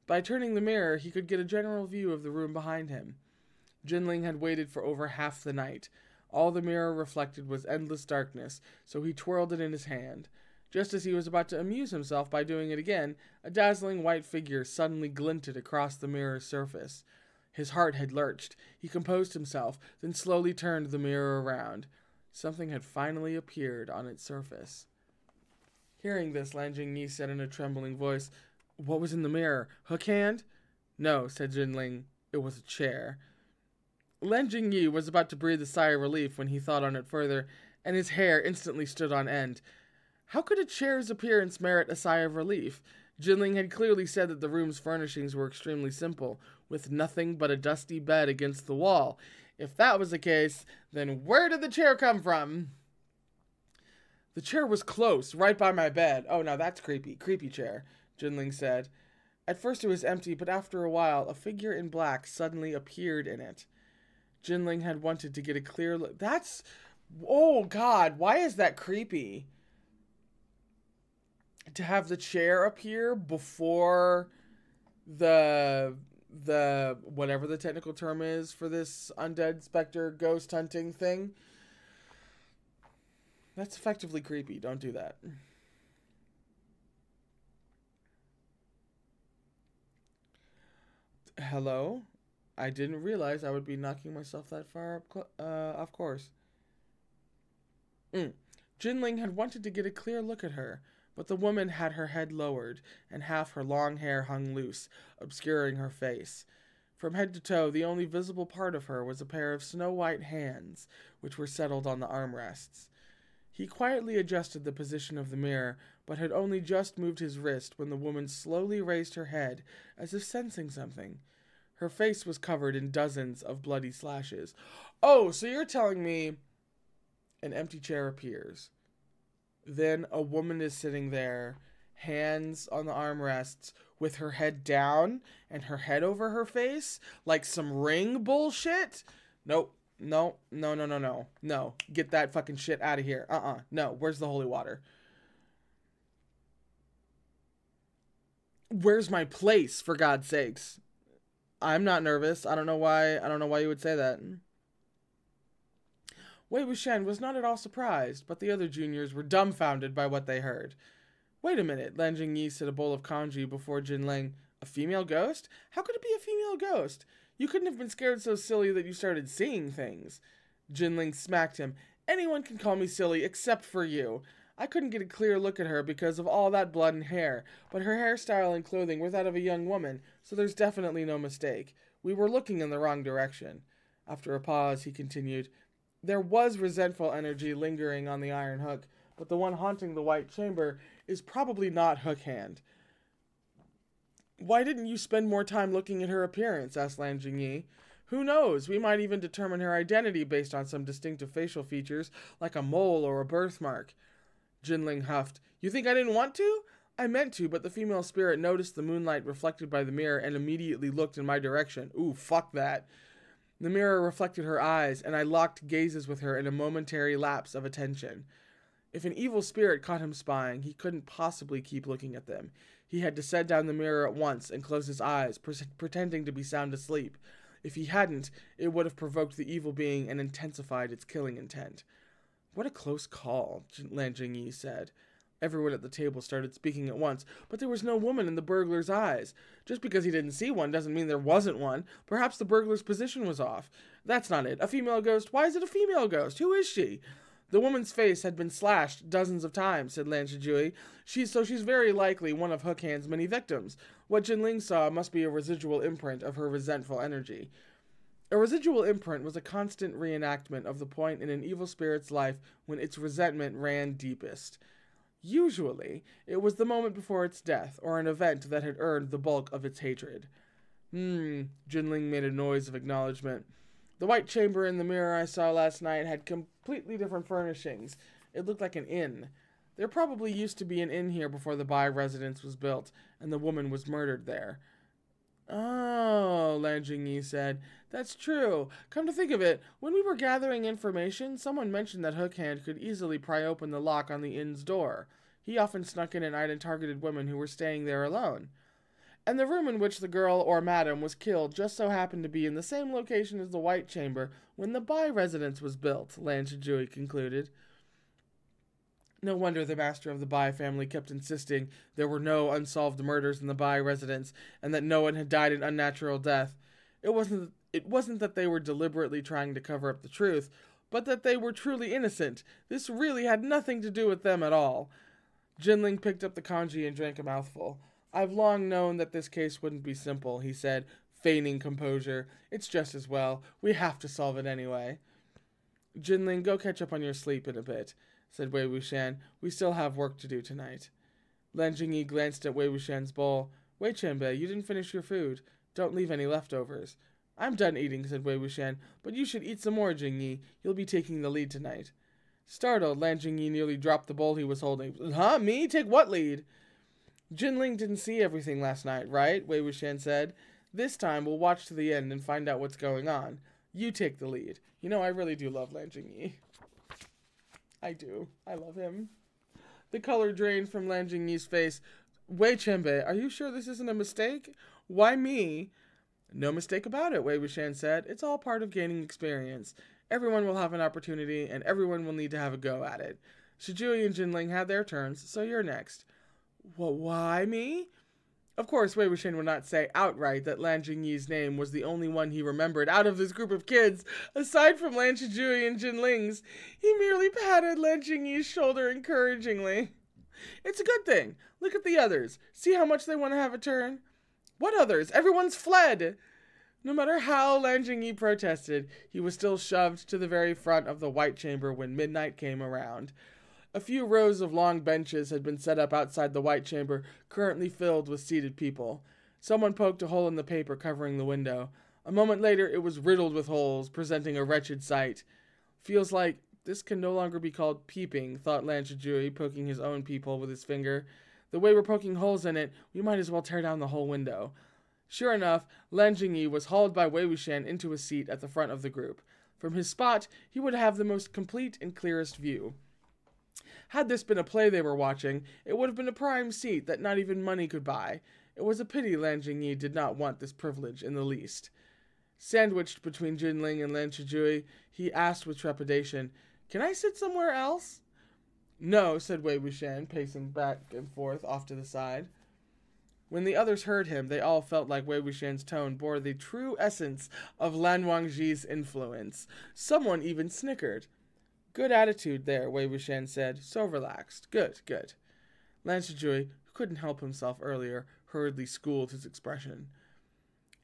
By turning the mirror, he could get a general view of the room behind him. Jin Ling had waited for over half the night. All the mirror reflected was endless darkness, so he twirled it in his hand. Just as he was about to amuse himself by doing it again, a dazzling white figure suddenly glinted across the mirror's surface. His heart had lurched. He composed himself, then slowly turned the mirror around. Something had finally appeared on its surface. Hearing this, Lan Jingyi said in a trembling voice, "What was in the mirror? Hookhand?" "No," said Jin Ling. "It was a chair." Lan Jingyi was about to breathe a sigh of relief when he thought on it further, and his hair instantly stood on end. How could a chair's appearance merit a sigh of relief? Jin Ling had clearly said that the room's furnishings were extremely simple, with nothing but a dusty bed against the wall. If that was the case, then where did the chair come from? "The chair was close, right by my bed." "Oh, now that's creepy. Creepy chair," Jin Ling said. At first it was empty, but after a while, a figure in black suddenly appeared in it. Jin Ling had wanted to get a clear look. That's... oh, God, why is that creepy? To have the chair appear before the whatever the technical term is for this undead specter ghost hunting thing. That's effectively creepy. Don't do that. Hello? I didn't realize I would be knocking myself that far up, off course. Jin Ling had wanted to get a clear look at her, but the woman had her head lowered, and half her long hair hung loose, obscuring her face. From head to toe, the only visible part of her was a pair of snow-white hands, which were settled on the armrests. He quietly adjusted the position of the mirror, but had only just moved his wrist when the woman slowly raised her head, as if sensing something. Her face was covered in dozens of bloody slashes. Oh, so you're telling me an empty chair appears. Then a woman is sitting there, hands on the armrests, with her head down and her head over her face, like some ring bullshit? Nope. No. Get that fucking shit out of here. No. Where's the holy water? Where's my place, for God's sakes? I'm not nervous. I don't know why you would say that. Wei Wuxian was not at all surprised, but the other juniors were dumbfounded by what they heard. "Wait a minute," Lan Jingyi said a bowl of congee before Jin Ling. "A female ghost? How could it be a female ghost? You couldn't have been scared so silly that you started seeing things." Jin Ling smacked him. "Anyone can call me silly except for you. I couldn't get a clear look at her because of all that blood and hair, but her hairstyle and clothing were that of a young woman, so there's definitely no mistake. We were looking in the wrong direction." After a pause, he continued, "There was resentful energy lingering on the Iron Hook, but the one haunting the White Chamber is probably not Hookhand." "Why didn't you spend more time looking at her appearance?" asked Lan Jingyi. "Who knows? We might even determine her identity based on some distinctive facial features, like a mole or a birthmark." Jin Ling huffed. "You think I didn't want to? I meant to, but the female spirit noticed the moonlight reflected by the mirror and immediately looked in my direction." Ooh, fuck that. "The mirror reflected her eyes, and I locked gazes with her in a momentary lapse of attention." If an evil spirit caught him spying, he couldn't possibly keep looking at them. He had to set down the mirror at once and close his eyes, pretending to be sound asleep. If he hadn't, it would have provoked the evil being and intensified its killing intent. "What a close call," Lan Jingyi said. Everyone at the table started speaking at once, but there was no woman in the burglar's eyes. Just because he didn't see one doesn't mean there wasn't one. Perhaps the burglar's position was off. "That's not it. A female ghost? Why is it a female ghost? Who is she?" "The woman's face had been slashed dozens of times," said Lan Sizhui. She's very likely one of Hookhand's many victims. What Jin Ling saw must be a residual imprint of her resentful energy. A residual imprint was a constant reenactment of the point in an evil spirit's life when its resentment ran deepest. Usually, it was the moment before its death, or an event that had earned the bulk of its hatred. Jin Ling made a noise of acknowledgement. The White Chamber in the mirror I saw last night had completely different furnishings. It looked like an inn. There probably used to be an inn here before the Bai residence was built, and the woman was murdered there. Oh, Lan Jingyi said. That's true. Come to think of it, when we were gathering information, someone mentioned that Hookhand could easily pry open the lock on the inn's door. He often snuck in at night and targeted women who were staying there alone. And the room in which the girl or madam was killed just so happened to be in the same location as the White Chamber when the Bai residence was built, Lan Sizhui concluded. No wonder the master of the Bai family kept insisting there were no unsolved murders in the Bai residence and that no one had died an unnatural death. It wasn't that they were deliberately trying to cover up the truth, but that they were truly innocent. This really had nothing to do with them at all. Jin Ling picked up the congee and drank a mouthful. I've long known that this case wouldn't be simple, he said, feigning composure. It's just as well. We have to solve it anyway. Jin Ling, go catch up on your sleep in a bit, said Wei Wuxian. We still have work to do tonight. Lan Jingyi glanced at Wei Wuxian's bowl. Wei Chanbei, you didn't finish your food. Don't leave any leftovers. I'm done eating, said Wei Wuxian, but you should eat some more, Jingyi. You'll be taking the lead tonight. Startled, Lan Jingyi nearly dropped the bowl he was holding. Huh? Me? Take what lead? Jin Ling didn't see everything last night, right? Wei Wuxian said. This time we'll watch to the end and find out what's going on. You take the lead. You know, I really do love Lan Jingyi. I do. I love him. The color drained from Lan Jingyi's face. Wei Chanbei, are you sure this isn't a mistake? Why me? No mistake about it, Wei Wuxian said. It's all part of gaining experience. Everyone will have an opportunity, and everyone will need to have a go at it. Sizhui and Jin Ling had their turns, so you're next. Why me? Of course, Wei Wuxian would not say outright that Lan Jingyi's name was the only one he remembered out of this group of kids, aside from Lan Sizhui and Jin Ling's. He merely patted Lan Jingyi's shoulder encouragingly. It's a good thing. Look at the others. See how much they want to have a turn? What others? Everyone's fled! No matter how Lan Jingyi protested, he was still shoved to the very front of the White Chamber when midnight came around. A few rows of long benches had been set up outside the White Chamber, currently filled with seated people. Someone poked a hole in the paper covering the window. A moment later, it was riddled with holes, presenting a wretched sight. Feels like this can no longer be called peeping, thought Lan Sizhui, poking his own peephole with his finger. The way we're poking holes in it, we might as well tear down the whole window. Sure enough, Lan Jingyi was hauled by Wei Wuxian into a seat at the front of the group. From his spot, he would have the most complete and clearest view. Had this been a play they were watching, it would have been a prime seat that not even money could buy. It was a pity Lan Jingyi did not want this privilege in the least. Sandwiched between Jin Ling and Lan Sizhui, he asked with trepidation, "Can I sit somewhere else?" "No," said Wei Wuxian, pacing back and forth off to the side. When the others heard him, they all felt like Wei Wuxian's tone bore the true essence of Lan Wangji's influence. Someone even snickered. Good attitude there, Wei Wuxian said. So relaxed. Good. Lan Sizhui, who couldn't help himself earlier, hurriedly schooled his expression.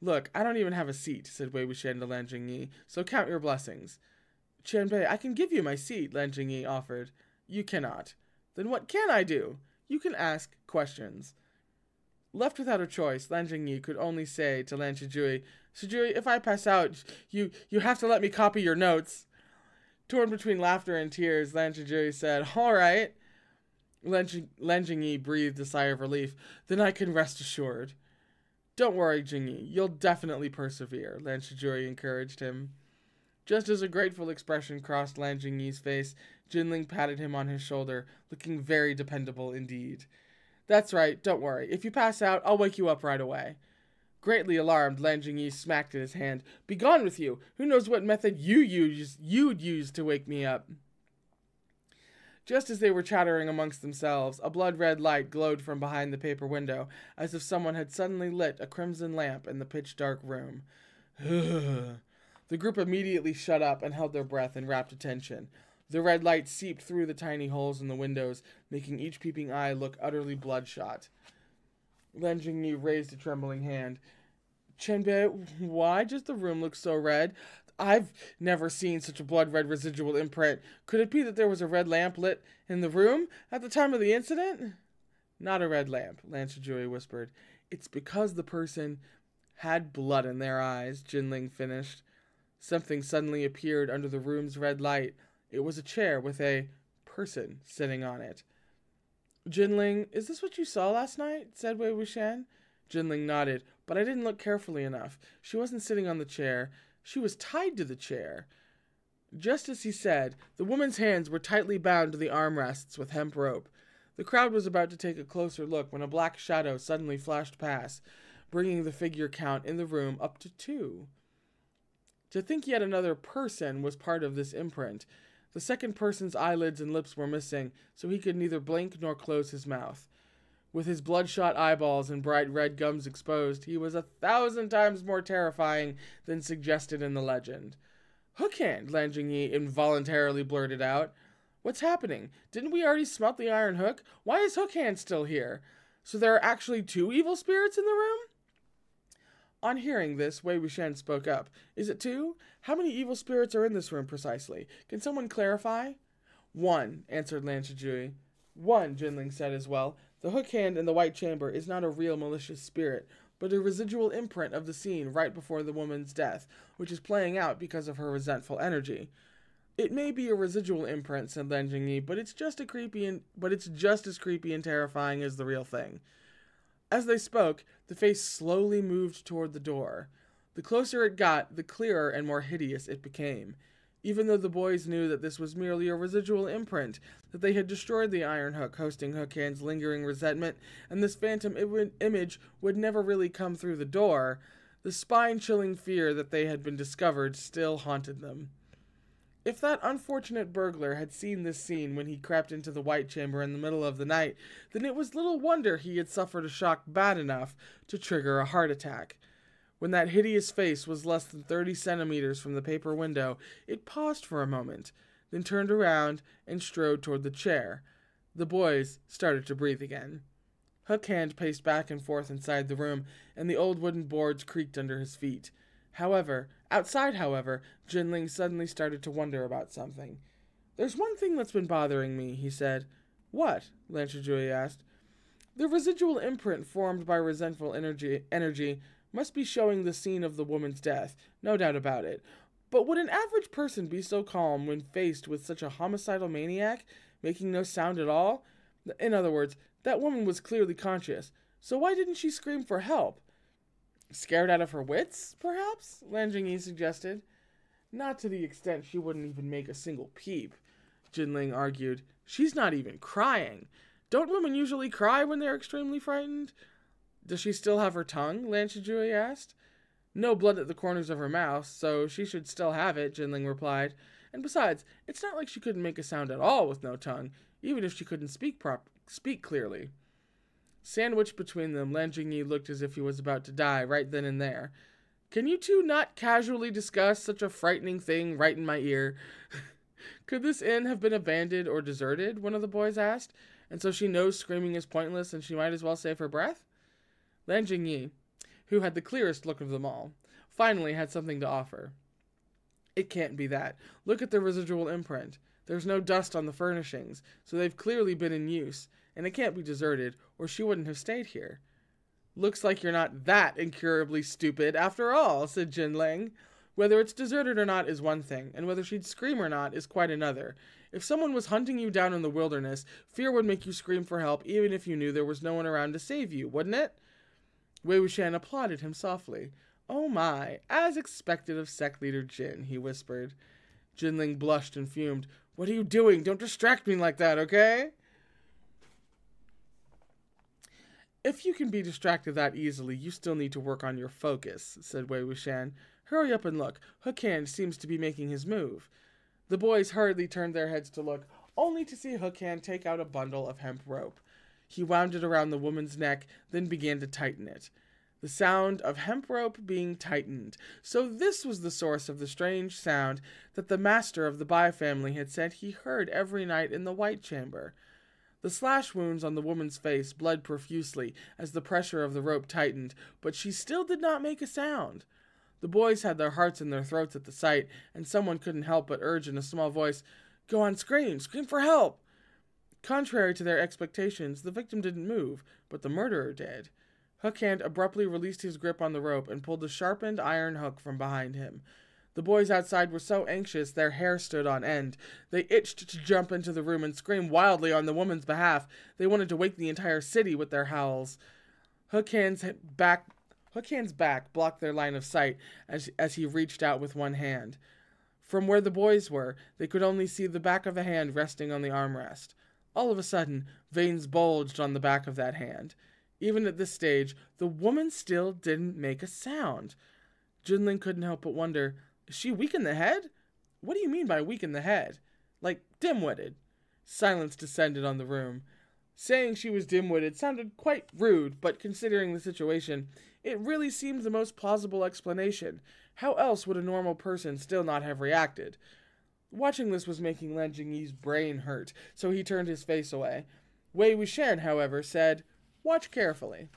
Look, I don't even have a seat, said Wei Wuxian to Lan Jingyi, so count your blessings. Chanbei, I can give you my seat, Lan Jingyi offered. You cannot. Then what can I do? You can ask questions. Left without a choice, Lan Jingyi could only say to Lan Sizhui, Sizhui, if I pass out, you have to let me copy your notes. Torn between laughter and tears, Lan Sizhui said, All right. Lan Jingyi breathed a sigh of relief. Then I can rest assured. Don't worry, Jingyi. You'll definitely persevere, Lan Sizhui encouraged him. Just as a grateful expression crossed Lan Jingyi's face, Jin Ling patted him on his shoulder, looking very dependable indeed. That's right. Don't worry. If you pass out, I'll wake you up right away. Greatly alarmed, Lan Jingyi smacked at his hand. Begone with you! Who knows what method you'd use to wake me up? Just as they were chattering amongst themselves, a blood-red light glowed from behind the paper window, as if someone had suddenly lit a crimson lamp in the pitch-dark room. The group immediately shut up and held their breath in rapt attention. The red light seeped through the tiny holes in the windows, making each peeping eye look utterly bloodshot. Lan Jingyi raised a trembling hand. Chenbei, why does the room look so red? I've never seen such a blood-red residual imprint. Could it be that there was a red lamp lit in the room at the time of the incident? Not a red lamp, Lan Sizhui whispered. It's because the person had blood in their eyes, Jin Ling finished. Something suddenly appeared under the room's red light. It was a chair with a person sitting on it. Jin Ling, is this what you saw last night? Said Wei Wuxian. Jin Ling nodded, but I didn't look carefully enough. She wasn't sitting on the chair. She was tied to the chair. Just as he said, the woman's hands were tightly bound to the armrests with hemp rope. The crowd was about to take a closer look when a black shadow suddenly flashed past, bringing the figure count in the room up to 2. To think yet another person was part of this imprint. The second person's eyelids and lips were missing, so he could neither blink nor close his mouth. With his bloodshot eyeballs and bright red gums exposed, he was 1,000 times more terrifying than suggested in the legend. Hookhand, Lan Jingyi involuntarily blurted out. What's happening? Didn't we already smelt the Iron Hook? Why is Hookhand still here? So there are actually 2 evil spirits in the room? On hearing this, Wei Wuxian spoke up. Is it 2? How many evil spirits are in this room precisely? Can someone clarify? 1, answered Lan Sizhui. 1, Jin Ling said as well. The Hookhand in the White Chamber is not a real malicious spirit, but a residual imprint of the scene right before the woman's death, which is playing out because of her resentful energy. It may be a residual imprint, said Lan Jingyi, but it's just as creepy and terrifying as the real thing. As they spoke, the face slowly moved toward the door. The closer it got, the clearer and more hideous it became. Even though the boys knew that this was merely a residual imprint, that they had destroyed the Iron Hook, hosting Hookhand's lingering resentment, and this phantom image would never really come through the door, the spine-chilling fear that they had been discovered still haunted them. If that unfortunate burglar had seen this scene when he crept into the White Chamber in the middle of the night, then it was little wonder he had suffered a shock bad enough to trigger a heart attack. When that hideous face was less than 30 centimeters from the paper window, it paused for a moment, then turned around and strode toward the chair. The boys started to breathe again. Hookhand paced back and forth inside the room, and the old wooden boards creaked under his feet. Outside, however, Jin Ling suddenly started to wonder about something. There's one thing that's been bothering me, he said. What? Lan Sizhui asked. The residual imprint formed by resentful energy must be showing the scene of the woman's death, no doubt about it. But would an average person be so calm when faced with such a homicidal maniac, making no sound at all? In other words, that woman was clearly conscious, so why didn't she scream for help? Scared out of her wits, perhaps? Lan Jingyi suggested. Not to the extent she wouldn't even make a single peep, Jin Ling argued. She's not even crying. Don't women usually cry when they're extremely frightened? Does she still have her tongue? Lan Sizhui asked. No blood at the corners of her mouth, so she should still have it, Jin Ling replied. And besides, it's not like she couldn't make a sound at all with no tongue, even if she couldn't speak clearly. Sandwiched between them, Lan Jingyi looked as if he was about to die right then and there. Can you two not casually discuss such a frightening thing right in my ear? Could this inn have been abandoned or deserted? One of the boys asked. And so she knows screaming is pointless and she might as well save her breath? Lan Jingyi, who had the clearest look of them all, finally had something to offer. It can't be that. Look at the residual imprint. There's no dust on the furnishings, so they've clearly been in use. And it can't be deserted, or she wouldn't have stayed here. Looks like you're not that incurably stupid after all, said Jin Ling. Whether it's deserted or not is one thing, and whether she'd scream or not is quite another. If someone was hunting you down in the wilderness, fear would make you scream for help even if you knew there was no one around to save you, wouldn't it? Wei Wuxian applauded him softly. Oh my, as expected of sect leader Jin, he whispered. Jin Ling blushed and fumed. What are you doing? Don't distract me like that, okay? If you can be distracted that easily, you still need to work on your focus, said Wei Wuxian. Hurry up and look. Hookhand seems to be making his move. The boys hurriedly turned their heads to look, only to see Hookhand take out a bundle of hemp rope. He wound it around the woman's neck, then began to tighten it. The sound of hemp rope being tightened. So this was the source of the strange sound that the master of the Bai family had said he heard every night in the White Chamber. The slash wounds on the woman's face bled profusely as the pressure of the rope tightened, but she still did not make a sound. The boys had their hearts in their throats at the sight, and someone couldn't help but urge in a small voice, "Go on, scream! Scream for help!" Contrary to their expectations, the victim didn't move, but the murderer did. Hookhand abruptly released his grip on the rope and pulled the sharpened iron hook from behind him. The boys outside were so anxious their hair stood on end. They itched to jump into the room and scream wildly on the woman's behalf. They wanted to wake the entire city with their howls. Hookhand's back blocked their line of sight as he reached out with one hand. From where the boys were, they could only see the back of a hand resting on the armrest. All of a sudden, veins bulged on the back of that hand. Even at this stage, the woman still didn't make a sound. Jin Ling couldn't help but wonder, "Is she weak in the head?" "What do you mean by weak in the head?" "Like dim-witted." Silence descended on the room. Saying she was dim-witted sounded quite rude, but considering the situation, it really seemed the most plausible explanation. How else would a normal person still not have reacted? Watching this was making Lan Jingyi's brain hurt, so he turned his face away. Wei Wuxian, however, said, "Watch carefully."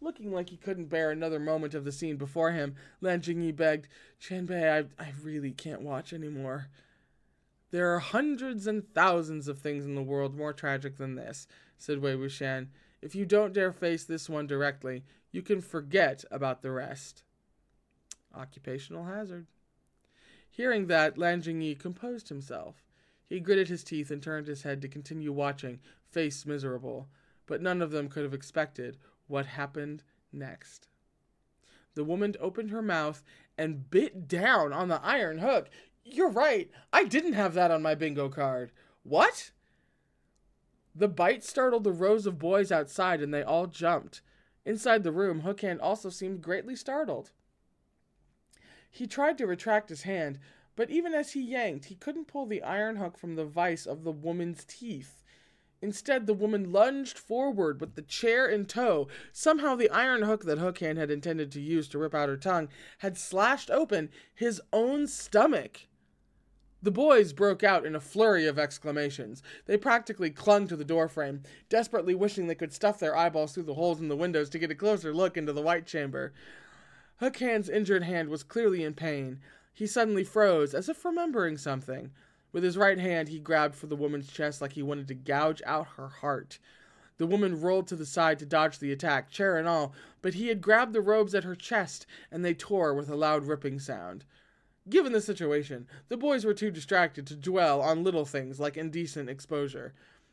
Looking like he couldn't bear another moment of the scene before him, Lan Jingyi begged, "Chanbei, I really can't watch anymore." "There are hundreds and thousands of things in the world more tragic than this," said Wei Wuxian. "If you don't dare face this one directly, you can forget about the rest." Occupational hazard. Hearing that, Lan Jingyi composed himself. He gritted his teeth and turned his head to continue watching, face miserable. But none of them could have expected what happened next. The woman opened her mouth and bit down on the iron hook. "You're right, I didn't have that on my bingo card." "What?" The bite startled the rows of boys outside and they all jumped. Inside the room, Hookhand also seemed greatly startled. He tried to retract his hand, but even as he yanked, he couldn't pull the iron hook from the vice of the woman's teeth. Instead, the woman lunged forward with the chair in tow. Somehow the iron hook that Hookhand had intended to use to rip out her tongue had slashed open his own stomach. The boys broke out in a flurry of exclamations. They practically clung to the doorframe, desperately wishing they could stuff their eyeballs through the holes in the windows to get a closer look into the White Chamber. Hookhand's injured hand was clearly in pain. He suddenly froze, as if remembering something. With his right hand, he grabbed for the woman's chest like he wanted to gouge out her heart. The woman rolled to the side to dodge the attack, chair and all, but he had grabbed the robes at her chest, and they tore with a loud ripping sound. Given the situation, the boys were too distracted to dwell on little things like indecent exposure.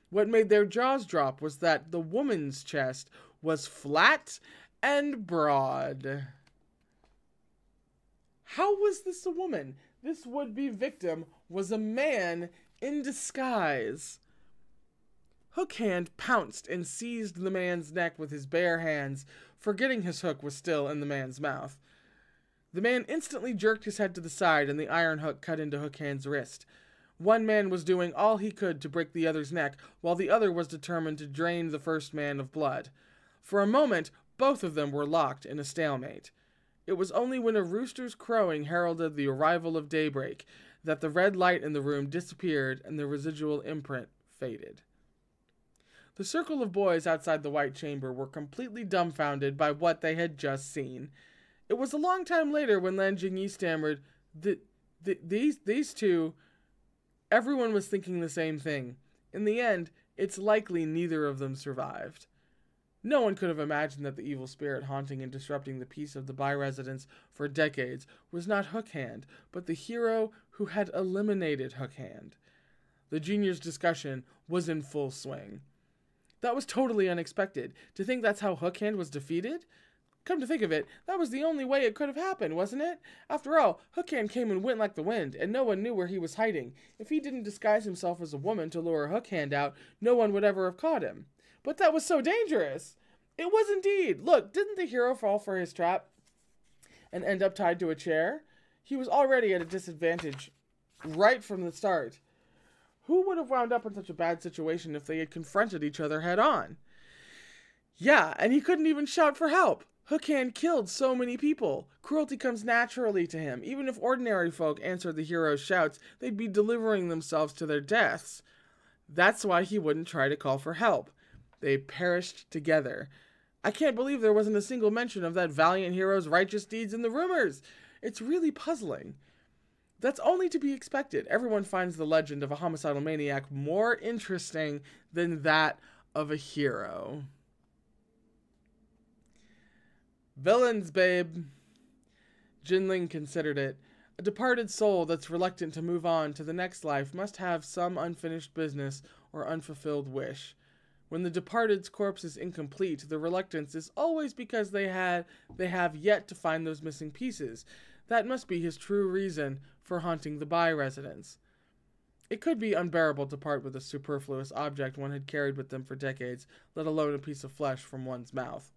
What made their jaws drop was that the woman's chest was flat and broad. How was this a woman? This would-be victim was a man in disguise. Hookhand pounced and seized the man's neck with his bare hands, forgetting his hook was still in the man's mouth. The man instantly jerked his head to the side, and the iron hook cut into Hookhand's wrist. One man was doing all he could to break the other's neck, while the other was determined to drain the first man of blood. For a moment, both of them were locked in a stalemate. It was only when a rooster's crowing heralded the arrival of daybreak that the red light in the room disappeared and the residual imprint faded. The circle of boys outside the White Chamber were completely dumbfounded by what they had just seen. It was a long time later when Lan Jingyi stammered, These two... Everyone was thinking the same thing. In the end, it's likely neither of them survived. No one could have imagined that the evil spirit haunting and disrupting the peace of the Bai residence for decades was not Hookhand, but the hero who had eliminated Hookhand. The juniors' discussion was in full swing. That was totally unexpected. To think that's how Hookhand was defeated? Come to think of it, that was the only way it could have happened, wasn't it? After all, Hookhand came and went like the wind, and no one knew where he was hiding. If he didn't disguise himself as a woman to lure Hookhand out, no one would ever have caught him. But that was so dangerous! It was indeed! Look, didn't the hero fall for his trap and end up tied to a chair? He was already at a disadvantage right from the start. Who would have wound up in such a bad situation if they had confronted each other head on? Yeah, and he couldn't even shout for help! Hookhand killed so many people. Cruelty comes naturally to him. Even if ordinary folk answered the hero's shouts, they'd be delivering themselves to their deaths. That's why he wouldn't try to call for help. They perished together. I can't believe there wasn't a single mention of that valiant hero's righteous deeds in the rumors. It's really puzzling. That's only to be expected. Everyone finds the legend of a homicidal maniac more interesting than that of a hero. Villains, babe. Jin Ling considered it. A departed soul that's reluctant to move on to the next life must have some unfinished business or unfulfilled wish. When the departed's corpse is incomplete, the reluctance is always because they have yet to find those missing pieces. That must be his true reason for haunting the Bai residence. It could be unbearable to part with a superfluous object one had carried with them for decades, let alone a piece of flesh from one's mouth.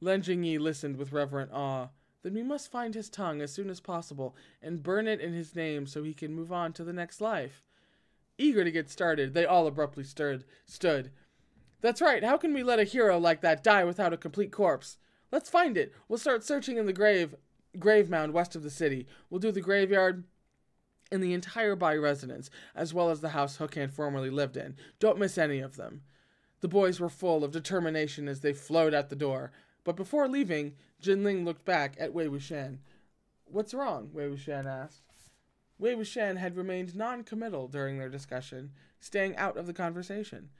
Lan Jingyi listened with reverent awe. Then we must find his tongue as soon as possible and burn it in his name so he can move on to the next life. Eager to get started, they all abruptly stood. That's right, how can we let a hero like that die without a complete corpse? Let's find it. We'll start searching in the grave mound west of the city. We'll do the graveyard and the entire Bai residence, as well as the house Hookhand formerly lived in. Don't miss any of them. The boys were full of determination as they flowed out the door. But before leaving, Jin Ling looked back at Wei Wuxian. "What's wrong?" Wei Wuxian asked. Wei Wuxian had remained non-committal during their discussion, staying out of the conversation.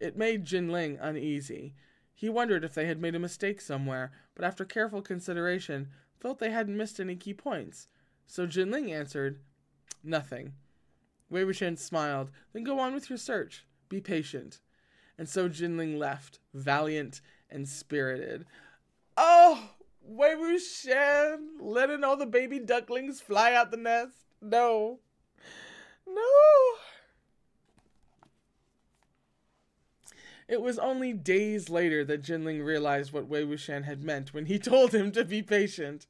It made Jin Ling uneasy. He wondered if they had made a mistake somewhere, but after careful consideration, felt they hadn't missed any key points. So Jin Ling answered, "Nothing." Wei Wuxian smiled, "Then go on with your search. Be patient." And so Jin Ling left, valiant and spirited. Oh, Wei Wuxian, letting all the baby ducklings fly out the nest. No. No. It was only days later that Jin Ling realized what Wei Wuxian had meant when he told him to be patient.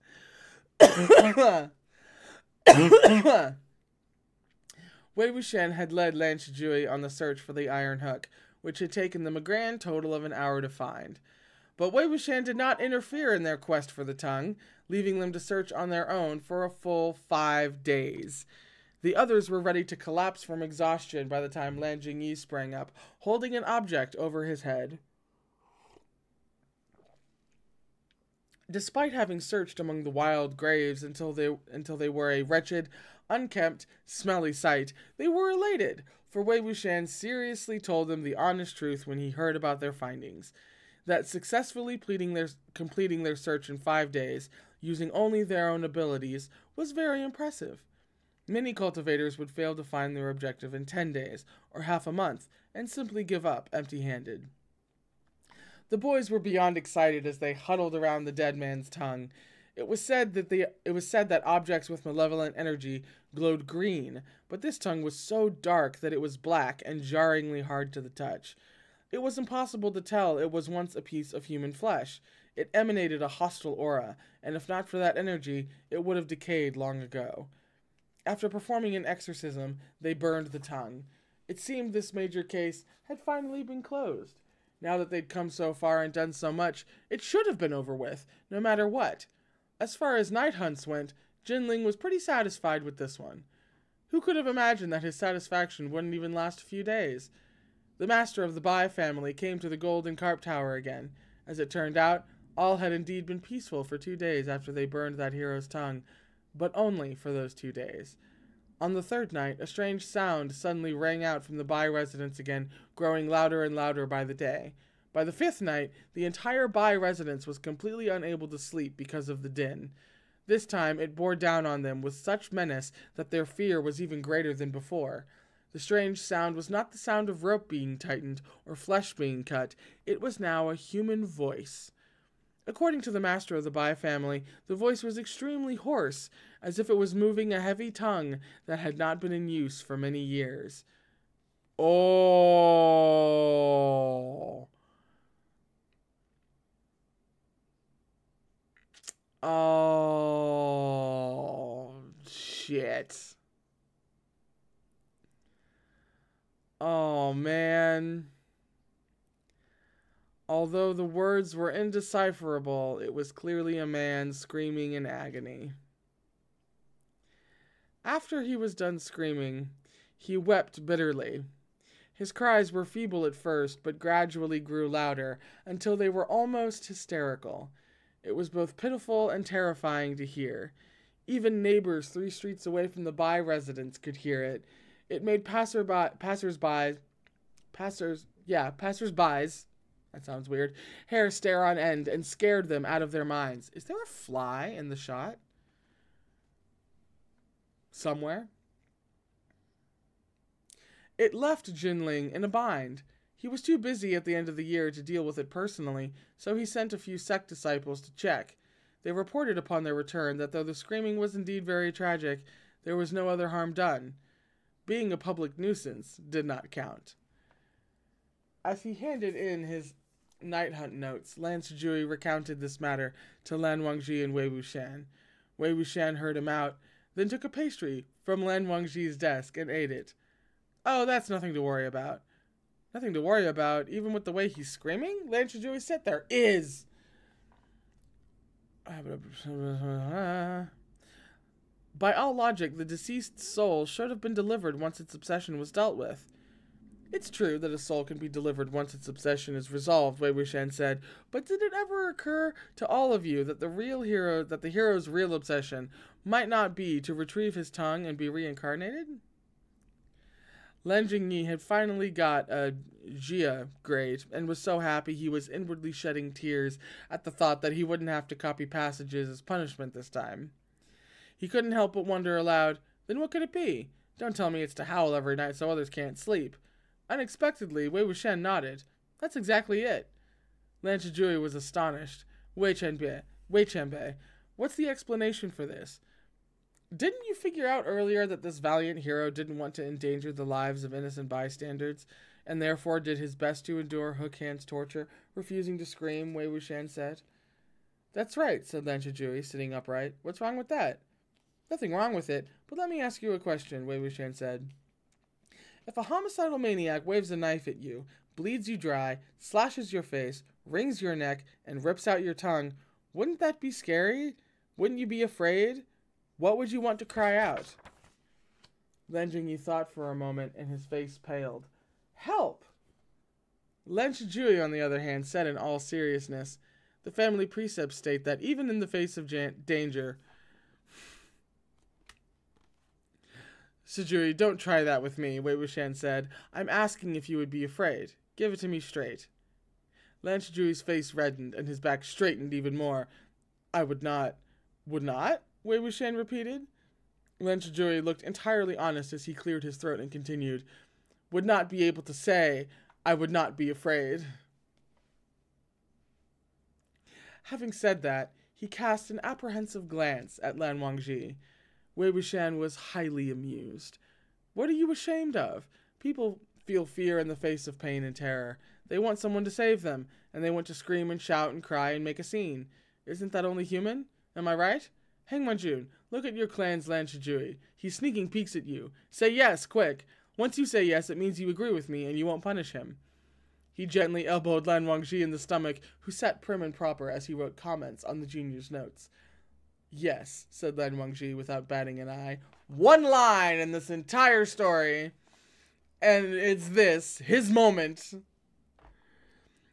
Wei Wuxian had led Lan Sizhui on the search for the Iron Hook, which had taken them a grand total of an hour to find. But Wei Wuxian did not interfere in their quest for the tongue, leaving them to search on their own for a full 5 days. The others were ready to collapse from exhaustion by the time Lan Jingyi sprang up, holding an object over his head. Despite having searched among the wild graves until they were a wretched, unkempt, smelly sight, they were elated, for Wei Wuxian seriously told them the honest truth when he heard about their findings, that successfully completing their search in 5 days, using only their own abilities, was very impressive. Many cultivators would fail to find their objective in 10 days, or half a month, and simply give up empty-handed. The boys were beyond excited as they huddled around the dead man's tongue. It was said that objects with malevolent energy glowed green, but this tongue was so dark that it was black and jarringly hard to the touch. It was impossible to tell it was once a piece of human flesh. It emanated a hostile aura, and if not for that energy, it would have decayed long ago. After performing an exorcism, they burned the tongue. It seemed this major case had finally been closed. Now that they'd come so far and done so much, it should have been over with, no matter what. As far as night hunts went, Jin Ling was pretty satisfied with this one. Who could have imagined that his satisfaction wouldn't even last a few days? The master of the Bai family came to the Golden Carp Tower again. As it turned out, all had indeed been peaceful for 2 days after they burned that hero's tongue, but only for those 2 days. On the third night, a strange sound suddenly rang out from the Bai residence again, growing louder and louder by the day. By the fifth night, the entire Bai residence was completely unable to sleep because of the din. This time, it bore down on them with such menace that their fear was even greater than before. The strange sound was not the sound of rope being tightened or flesh being cut. It was now a human voice. According to the master of the Bai family, the voice was extremely hoarse, as if it was moving a heavy tongue that had not been in use for many years. Oh. Oh. Shit. Oh, man. Although the words were indecipherable, it was clearly a man screaming in agony. After he was done screaming, He wept bitterly. His cries were feeble at first, but gradually grew louder, until they were almost hysterical. It was both pitiful and terrifying to hear. Even neighbors 3 streets away from the Bai residence could hear it. It made passersby's, that sounds weird, hair stare on end and scared them out of their minds. Is there a fly in the shot? Somewhere? It left Jin Ling in a bind. He was too busy at the end of the year to deal with it personally, so he sent a few sect disciples to check. They reported upon their return that though the screaming was indeed very tragic, there was no other harm done. Being a public nuisance did not count. As he handed in his night hunt notes, Lan Sizhui recounted this matter to Lan Wangji and Wei Wuxian. Wei Wuxian heard him out, then took a pastry from Lan Wangji's desk and ate it. Oh, that's nothing to worry about. Nothing to worry about, even with the way he's screaming? Lan Sizhui said there is. By all logic, the deceased's soul should have been delivered once its obsession was dealt with. It's true that a soul can be delivered once its obsession is resolved, Wei Wuxian said, but did it ever occur to all of you that the hero's real obsession might not be to retrieve his tongue and be reincarnated? Lan Jingyi had finally got a Jia grade and was so happy he was inwardly shedding tears at the thought that he wouldn't have to copy passages as punishment this time. He couldn't help but wonder aloud, then what could it be? Don't tell me it's to howl every night so others can't sleep. Unexpectedly, Wei Wuxian nodded. That's exactly it. Lan Sizhui was astonished. Wei Chambe, what's the explanation for this? Didn't you figure out earlier that this valiant hero didn't want to endanger the lives of innocent bystanders, and therefore did his best to endure Hookhand's torture, refusing to scream, Wei Wuxian said. That's right, said Lan Sizhui, sitting upright. What's wrong with that? Nothing wrong with it, but let me ask you a question, Wei Wuxian said. If a homicidal maniac waves a knife at you, bleeds you dry, slashes your face, wrings your neck, and rips out your tongue, wouldn't that be scary? Wouldn't you be afraid? What would you want to cry out? Lan Jingyi thought for a moment, and his face paled. Help! Lan Sizhui, on the other hand, said in all seriousness, the family precepts state that even in the face of danger... Sizhui, don't try that with me, Wei Wuxian said. I'm asking if you would be afraid. Give it to me straight. Lan Sijui's face reddened, and his back straightened even more. I would not. Would not? Wei Wuxian repeated. Lan Sizhui looked entirely honest as he cleared his throat and continued, would not be able to say, I would not be afraid. Having said that, he cast an apprehensive glance at Lan Wangji. Wei Wuxian was highly amused. What are you ashamed of? People feel fear in the face of pain and terror. They want someone to save them, and they want to scream and shout and cry and make a scene. Isn't that only human? Am I right? Hang Manjun, look at your clan's Lan Sizhui. He's sneaking peeks at you. Say yes, quick. Once you say yes, it means you agree with me and you won't punish him. He gently elbowed Lan Wangji in the stomach, who sat prim and proper as he wrote comments on the junior's notes. Yes, said Lan Wangji without batting an eye. One line in this entire story, and it's this, his moment.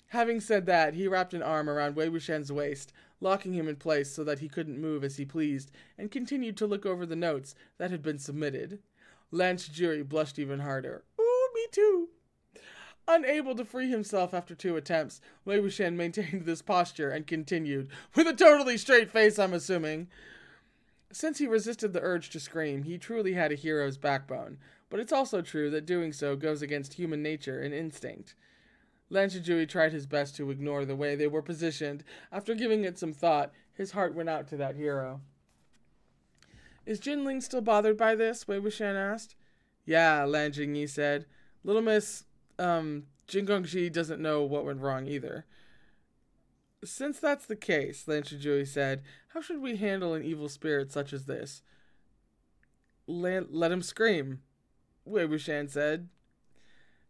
Having said that, he wrapped an arm around Wei Wuxian's waist, locking him in place so that he couldn't move as he pleased, and continued to look over the notes that had been submitted. Lan Sizhui blushed even harder. Ooh, me too. Unable to free himself after 2 attempts, Wei Wuxian maintained this posture and continued, with a totally straight face, I'm assuming. Since he resisted the urge to scream, he truly had a hero's backbone, but it's also true that doing so goes against human nature and instinct. Lan Sizhui tried his best to ignore the way they were positioned. After giving it some thought, his heart went out to that hero. Is Jin Ling still bothered by this? Wei Wuxian asked. Yeah, Lan Jingyi said. Little Miss, Jin Gongxi doesn't know what went wrong either. Since that's the case, Lan Sizhui said, how should we handle an evil spirit such as this? Let him scream, Wei Wuxian said.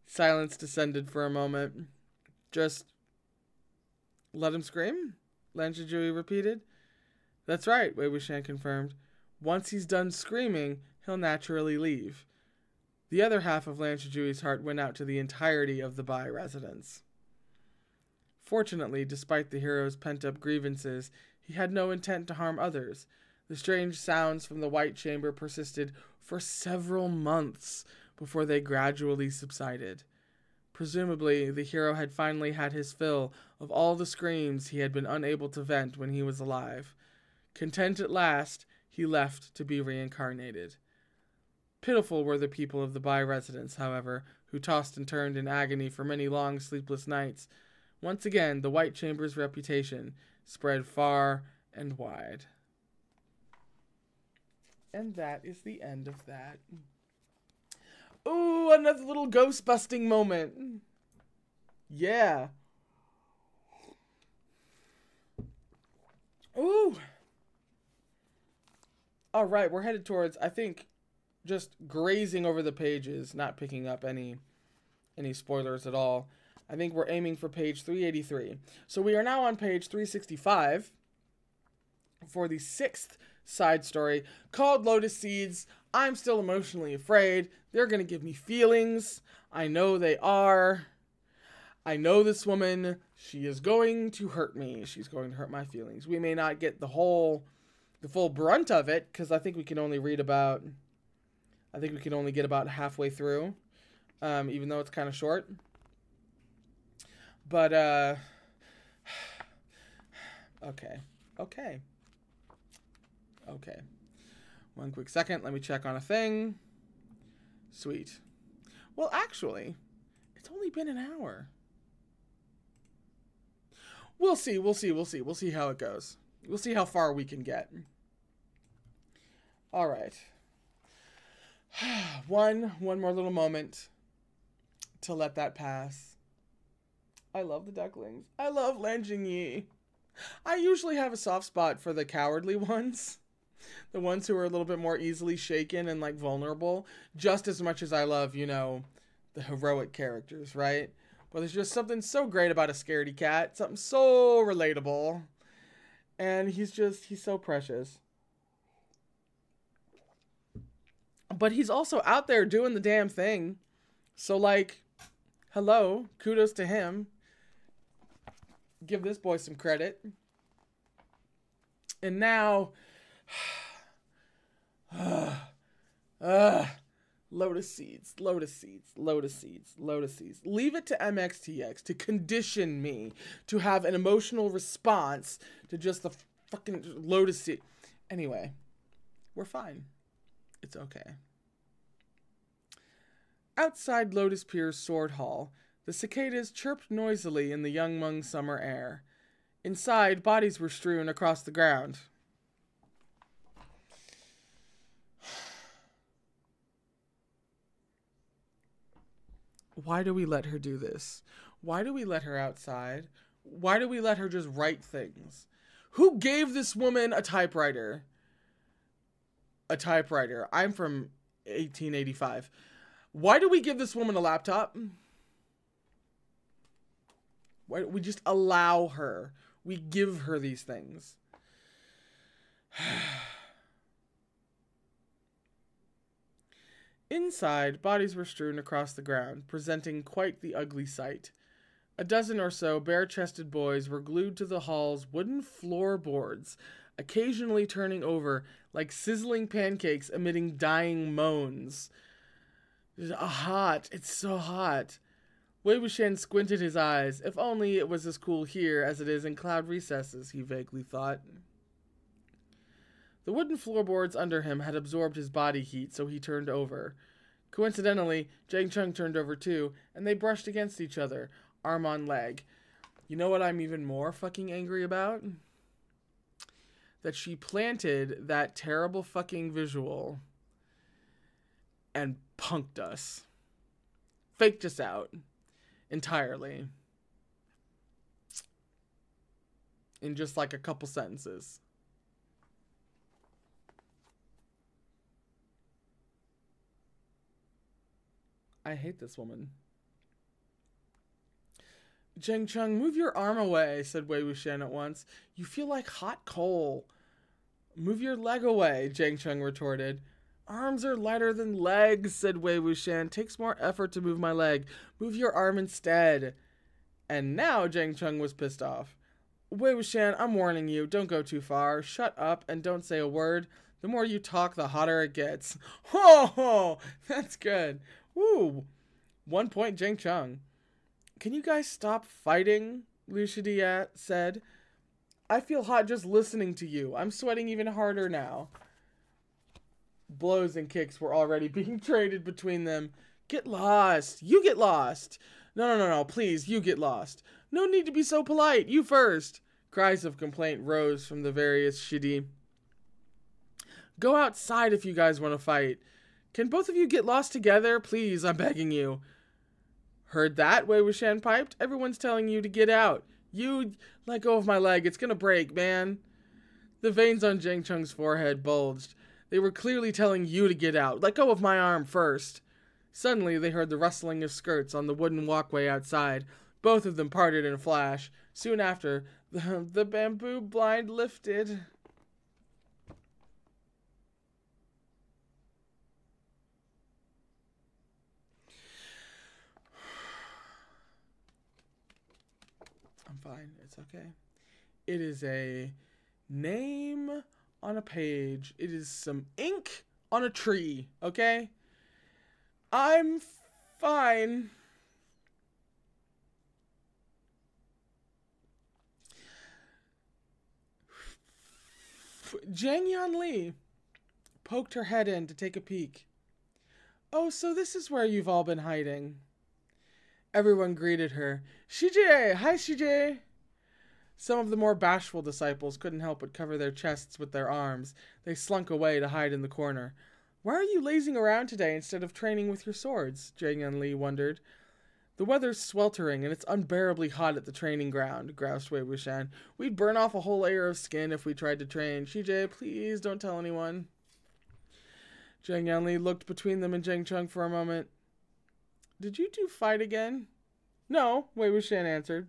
Silence descended for a moment. Just let him scream? Lan Sizhui repeated. That's right, Wei Wuxian confirmed. Once he's done screaming, he'll naturally leave. The other half of Lan Shijui's heart went out to the entirety of the Bai residents. Fortunately, despite the hero's pent-up grievances, he had no intent to harm others. The strange sounds from the White Chamber persisted for several months before they gradually subsided. Presumably, the hero had finally had his fill of all the screams he had been unable to vent when he was alive. Content at last, he left to be reincarnated. Pitiful were the people of the Bai residents, however, who tossed and turned in agony for many long, sleepless nights. Once again, the White Chamber's reputation spread far and wide. And that is the end of that. Ooh, another little ghost-busting moment. Yeah. Ooh. All right, we're headed towards, I think, just grazing over the pages, not picking up any spoilers at all. I think we're aiming for page 383. So we are now on page 365 for the 6th side story called Lotus Seeds. I'm still emotionally afraid. They're going to give me feelings. I know they are. I know this woman. She is going to hurt me. She's going to hurt my feelings. We may not get the full brunt of it, because I think we can only read about... I think we can only get about halfway through, even though it's kind of short. But, okay. One quick second. Let me check on a thing. Sweet. Well, actually, it's only been an hour. We'll see. We'll see how it goes. We'll see how far we can get. All right. One more little moment to let that pass. I love the ducklings. I love Lan Jingyi. I usually have a soft spot for the cowardly ones. The ones who are a little bit more easily shaken and, like, vulnerable. Just as much as I love, you know, the heroic characters, right? But there's just something so great about a scaredy cat. Something so relatable. And he's so precious. But he's also out there doing the damn thing. So, like, hello. Kudos to him. Give this boy some credit. And now... Lotus seeds. Leave it to MXTX to condition me to have an emotional response to just the fucking lotus seed. Anyway, we're fine. It's okay. Outside Lotus Pier's Sword Hall, the cicadas chirped noisily in the Yunmeng summer air. Inside, bodies were strewn across the ground. Why do we let her do this? Why do we let her outside? Why do we let her just write things? Who gave this woman a typewriter? A typewriter. I'm from 1885. Why do we give this woman a laptop? Why don't we just allow her? We give her these things. Inside, bodies were strewn across the ground, presenting quite the ugly sight. A dozen or so bare-chested boys were glued to the hall's wooden floorboards, occasionally turning over like sizzling pancakes emitting dying moans. Hot. It's so hot. Wei Wuxian squinted his eyes. If only it was as cool here as it is in cloud recesses, he vaguely thought. The wooden floorboards under him had absorbed his body heat, so he turned over. Coincidentally, Jiang Cheng turned over too, and they brushed against each other, arm on leg. You know what I'm even more fucking angry about? That she planted that terrible fucking visual and punked us. Faked us out. Entirely. In just like a couple sentences. I hate this woman. Jiang Cheng, move your arm away, said Wei Wuxian at once. You feel like hot coal. Move your leg away, Jiang Cheng retorted. Arms are lighter than legs, said Wei Wuxian. Takes more effort to move my leg. Move your arm instead. And now Jiang Cheng was pissed off. Wei Wuxian, I'm warning you, don't go too far. Shut up and don't say a word. The more you talk, the hotter it gets. Ho, that's good. Woo. 1 point, Jiang Cheng. Can you guys stop fighting? Lu Shidia said. I feel hot just listening to you. I'm sweating even harder now. Blows and kicks were already being traded between them. Get lost. You get lost. No, please, you get lost. No need to be so polite. You first. Cries of complaint rose from the various shidi. Go outside if you guys want to fight. Can both of you get lost together? Please, I'm begging you. Heard that? Wei Wuxian piped. Everyone's telling you to get out. You let go of my leg. It's going to break, man. The veins on Jiang Cheng's forehead bulged. They were clearly telling you to get out. Let go of my arm first. Suddenly, they heard the rustling of skirts on the wooden walkway outside. Both of them parted in a flash. Soon after, the bamboo blind lifted. I'm fine. It's okay. It is a name on a page. It is some ink on a tree. Okay? I'm fine. Jiang Yanli poked her head in to take a peek. Oh, so this is where you've all been hiding. Everyone greeted her. Shijie! Hi, Shijie! Some of the more bashful disciples couldn't help but cover their chests with their arms. They slunk away to hide in the corner. Why are you lazing around today instead of training with your swords? Jiang Yanli wondered. The weather's sweltering and it's unbearably hot at the training ground, groused Wei Wuxian. We'd burn off a whole layer of skin if we tried to train. Shijie, please don't tell anyone. Jiang Yanli looked between them and Jiang Cheng for a moment. Did you two fight again? No, Wei Wuxian answered.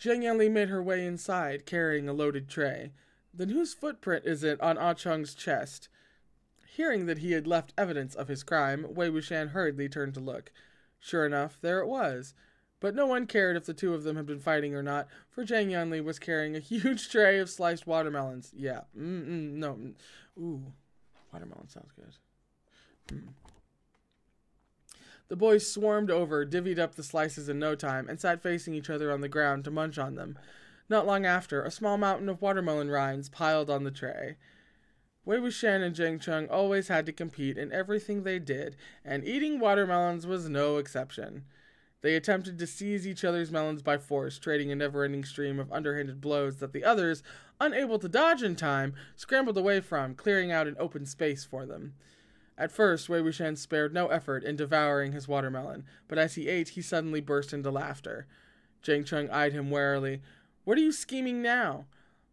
Jiang Yanli made her way inside, carrying a loaded tray. Then whose footprint is it on Ah Cheng's chest? Hearing that he had left evidence of his crime, Wei Wuxian hurriedly turned to look. Sure enough, there it was. But no one cared if the two of them had been fighting or not, for Jiang Yanli was carrying a huge tray of sliced watermelons. Yeah, no. Ooh, watermelon sounds good. The boys swarmed over, divvied up the slices in no time, and sat facing each other on the ground to munch on them. Not long after, a small mountain of watermelon rinds piled on the tray. Wei Wuxian and Jiang Cheng always had to compete in everything they did, and eating watermelons was no exception. They attempted to seize each other's melons by force, trading a never-ending stream of underhanded blows that the others, unable to dodge in time, scrambled away from, clearing out an open space for them. At first, Wei Wuxian spared no effort in devouring his watermelon, but as he ate, he suddenly burst into laughter. Jiang Cheng eyed him warily. What are you scheming now?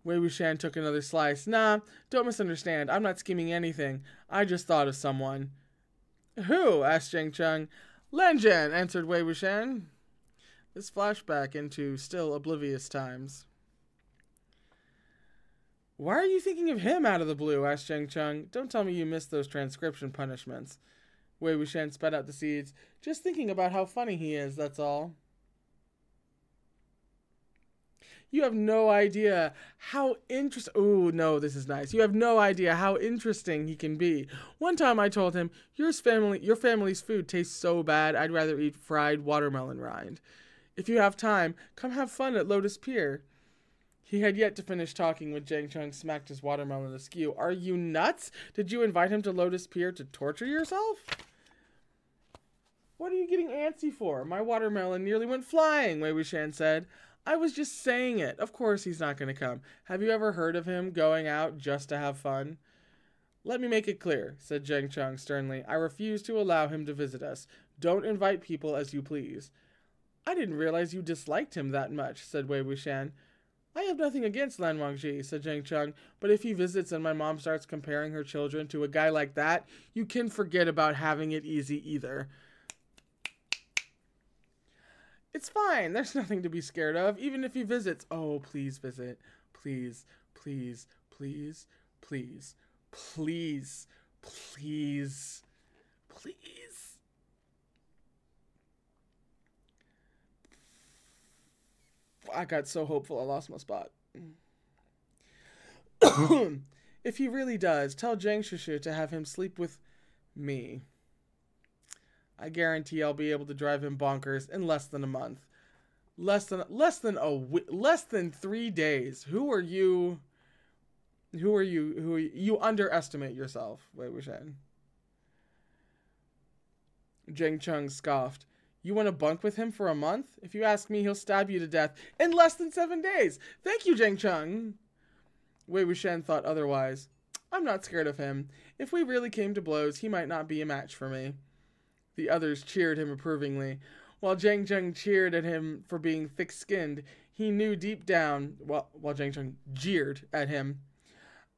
Wei Wuxian took another slice. Nah, don't misunderstand. I'm not scheming anything. I just thought of someone. Who? Asked Jiang Cheng. Lanjin, answered Wei Wuxian. This flashback into still oblivious times. Why are you thinking of him out of the blue? Asked Jiang Cheng. Don't tell me you missed those transcription punishments. Wei Wuxian spat out the seeds. Just thinking about how funny he is, that's all. You have no idea how interesting... Ooh, no, this is nice. You have no idea how interesting he can be. One time I told him, your family's food tastes so bad, I'd rather eat fried watermelon rind. If you have time, come have fun at Lotus Pier. He had yet to finish talking when Jiang Cheng smacked his watermelon askew. Are you nuts? Did you invite him to Lotus Pier to torture yourself? What are you getting antsy for? My watermelon nearly went flying, Wei Wuxian said. I was just saying it. Of course he's not going to come. Have you ever heard of him going out just to have fun? Let me make it clear, said Jiang Cheng sternly. I refuse to allow him to visit us. Don't invite people as you please. I didn't realize you disliked him that much, said Wei Wuxian. I have nothing against Lan Wangji, said Jiang Cheng, but if he visits and my mom starts comparing her children to a guy like that, you can forget about having it easy either. It's fine. There's nothing to be scared of, even if he visits. Oh, please visit. Please, please, please, please, please, please, please. I got so hopeful I lost my spot. If he really does, tell Jiang Shushu to have him sleep with me. I guarantee I'll be able to drive him bonkers in less than a month. Less than 3 days. Who are you? You underestimate yourself, Wei Wuxian. Jiang Cheng scoffed. You want to bunk with him for a month? If you ask me, he'll stab you to death in less than 7 days. Thank you, Jiang Cheng. Wei Wuxian thought otherwise. I'm not scared of him. If we really came to blows, he might not be a match for me. The others cheered him approvingly. While Jiang Cheng cheered at him for being thick-skinned, he knew deep down... While Jiang Cheng jeered at him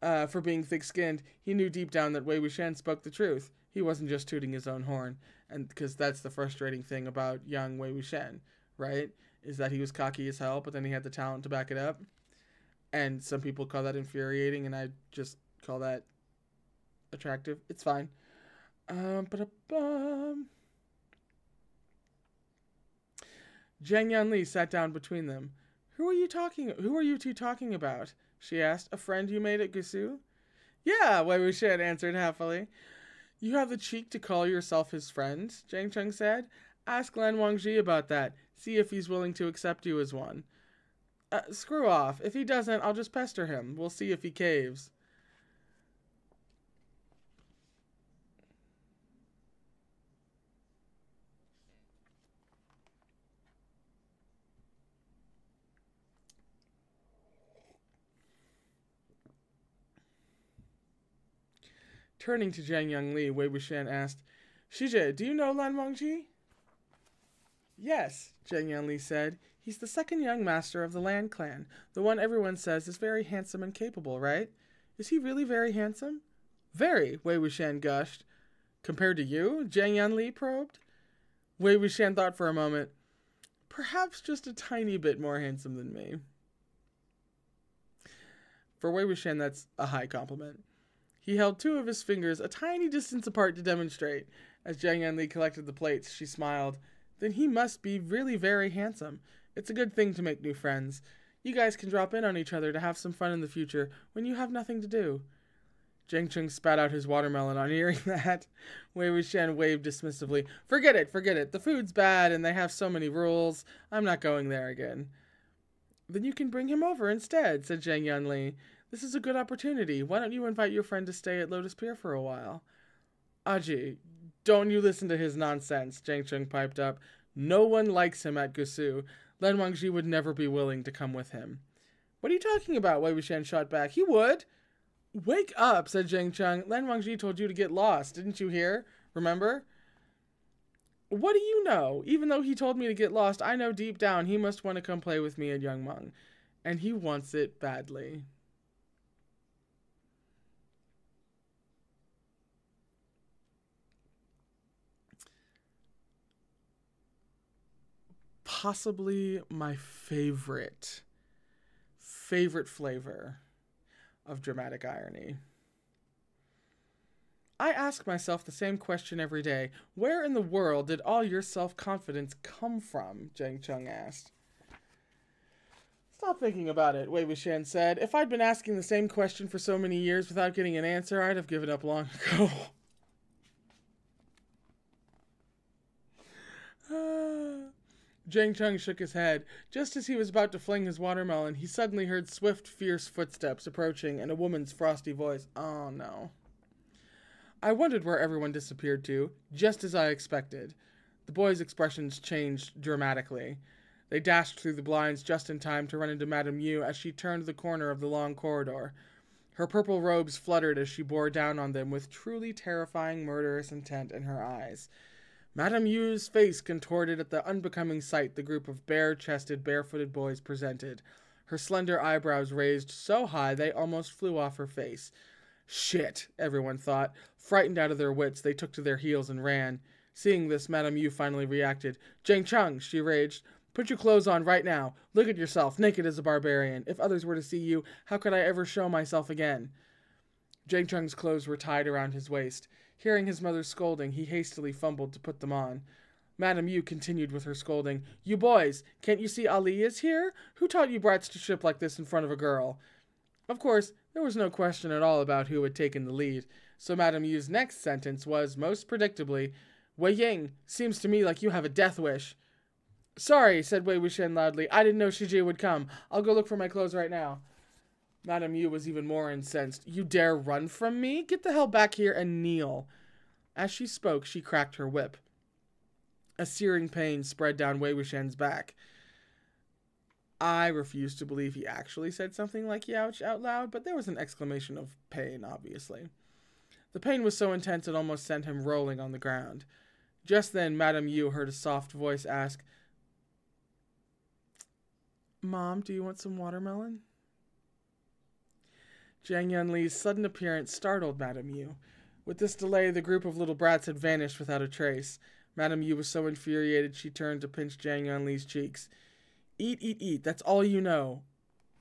for being thick-skinned, he knew deep down that Wei Wuxian spoke the truth. He wasn't just tooting his own horn, and because that's the frustrating thing about young Wei Wuxian, right? Is that he was cocky as hell, but then he had the talent to back it up. And some people call that infuriating, and I just call that attractive. It's fine. Jiang Yanli sat down between them. Who are you two talking about? She asked. A friend you made at Gusu? Yeah, Wei Wuxian answered happily. You have the cheek to call yourself his friend, Jiang Cheng said. Ask Lan Wangji about that. See if he's willing to accept you as one. Screw off. If he doesn't, I'll just pester him. We'll see if he caves. Turning to Jiang Yanli, Wei Wuxian asked, Shijie, do you know Lan Wangji? Yes, Jiang Yanli said. He's the second young master of the Lan Clan, the one everyone says is very handsome and capable, right? Is he really very handsome? Very, Wei Wuxian gushed. Compared to you? Jiang Yanli probed. Wei Wuxian thought for a moment, perhaps just a tiny bit more handsome than me. For Wei Wuxian, that's a high compliment. He held two of his fingers a tiny distance apart to demonstrate. As Jiang Yanli collected the plates, she smiled. Then he must be really very handsome. It's a good thing to make new friends. You guys can drop in on each other to have some fun in the future when you have nothing to do. Jiang Cheng spat out his watermelon on hearing that. Wei Wuxian waved dismissively. Forget it, forget it. The food's bad and they have so many rules. I'm not going there again. Then you can bring him over instead, said Jiang Yanli. This is a good opportunity. Why don't you invite your friend to stay at Lotus Pier for a while? Aji, don't you listen to his nonsense, Jiang Cheng piped up. No one likes him at Gusu. Lan Wangji would never be willing to come with him. What are you talking about? Wei Wuxian shot back. He would. Wake up, said Jiang Cheng. Lan Wangji told you to get lost. Didn't you hear? Remember? What do you know? Even though he told me to get lost, I know deep down he must want to come play with me at Yungmeng. And he wants it badly. Possibly my favorite flavor of dramatic irony. I ask myself the same question every day. Where in the world did all your self-confidence come from? Jiang Cheng asked. Stop thinking about it, Wei Wuxian said. If I'd been asking the same question for so many years without getting an answer, I'd have given up long ago. Jiang Cheng shook his head. Just as he was about to fling his watermelon, he suddenly heard swift, fierce footsteps approaching and a woman's frosty voice. Oh, no. I wondered where everyone disappeared to, just as I expected. The boys' expressions changed dramatically. They dashed through the blinds just in time to run into Madame Yu as she turned the corner of the long corridor. Her purple robes fluttered as she bore down on them with truly terrifying, murderous intent in her eyes. Madame Yu's face contorted at the unbecoming sight the group of bare-chested, barefooted boys presented. Her slender eyebrows raised so high they almost flew off her face. Shit, everyone thought. Frightened out of their wits, they took to their heels and ran. Seeing this, Madame Yu finally reacted. Jiang Cheng, she raged. Put your clothes on right now. Look at yourself, naked as a barbarian. If others were to see you, how could I ever show myself again? Jiang Cheng's clothes were tied around his waist. Hearing his mother's scolding, he hastily fumbled to put them on. Madame Yu continued with her scolding. You boys, can't you see Ali is here? Who taught you brats to ship like this in front of a girl? Of course, there was no question at all about who had taken the lead, so Madame Yu's next sentence was, most predictably, Wei Ying, seems to me like you have a death wish. Sorry, said Wei Wuxian loudly. I didn't know Shiji would come. I'll go look for my clothes right now. Madame Yu was even more incensed. You dare run from me? Get the hell back here and kneel. As she spoke, she cracked her whip. A searing pain spread down Wei Wuxian's back. I refuse to believe he actually said something like "Youch" out loud, but there was an exclamation of pain, obviously. The pain was so intense it almost sent him rolling on the ground. Just then, Madame Yu heard a soft voice ask, Mom, do you want some watermelon? Jiang Yanli's sudden appearance startled Madame Yu. With this delay, the group of little brats had vanished without a trace. Madame Yu was so infuriated she turned to pinch Jiang Yanli's cheeks. Eat, eat, eat. That's all you know.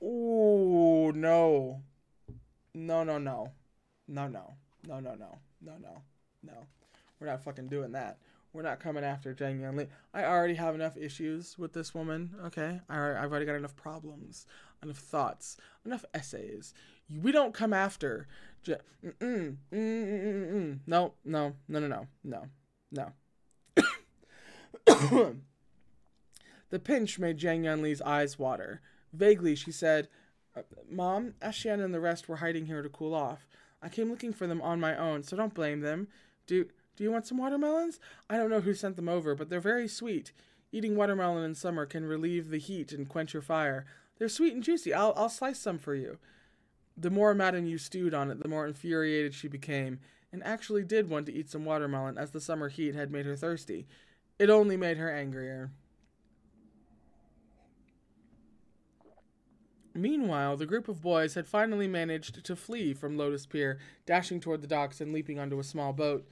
Ooh, no. No, no, no. No, no. No, no, no. No, no. No. We're not fucking doing that. We're not coming after Jiang Yanli. I already have enough issues with this woman, okay? I've already got enough problems, enough thoughts, enough essays. We don't come after... No, no, no, no, no, no, no. The pinch made Jiang Yanli's eyes water. Vaguely, she said, Mom, Ashian and the rest were hiding here to cool off. I came looking for them on my own, so don't blame them. Do you want some watermelons? I don't know who sent them over, but they're very sweet. Eating watermelon in summer can relieve the heat and quench your fire. They're sweet and juicy. I'll slice some for you. The more Madame Yu stewed on it, the more infuriated she became, and actually did want to eat some watermelon, as the summer heat had made her thirsty. It only made her angrier. Meanwhile, the group of boys had finally managed to flee from Lotus Pier, dashing toward the docks and leaping onto a small boat.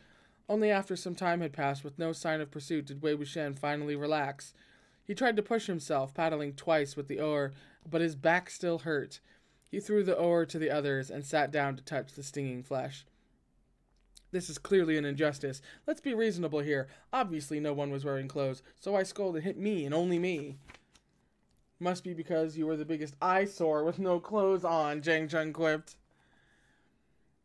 Only after some time had passed with no sign of pursuit did Wei Wuxian finally relax. He tried to push himself, paddling twice with the oar, but his back still hurt. He threw the oar to the others and sat down to touch the stinging flesh. This is clearly an injustice. Let's be reasonable here. Obviously no one was wearing clothes, so I scolded and hit me and only me. Must be because you were the biggest eyesore with no clothes on, Jiang Cheng quipped.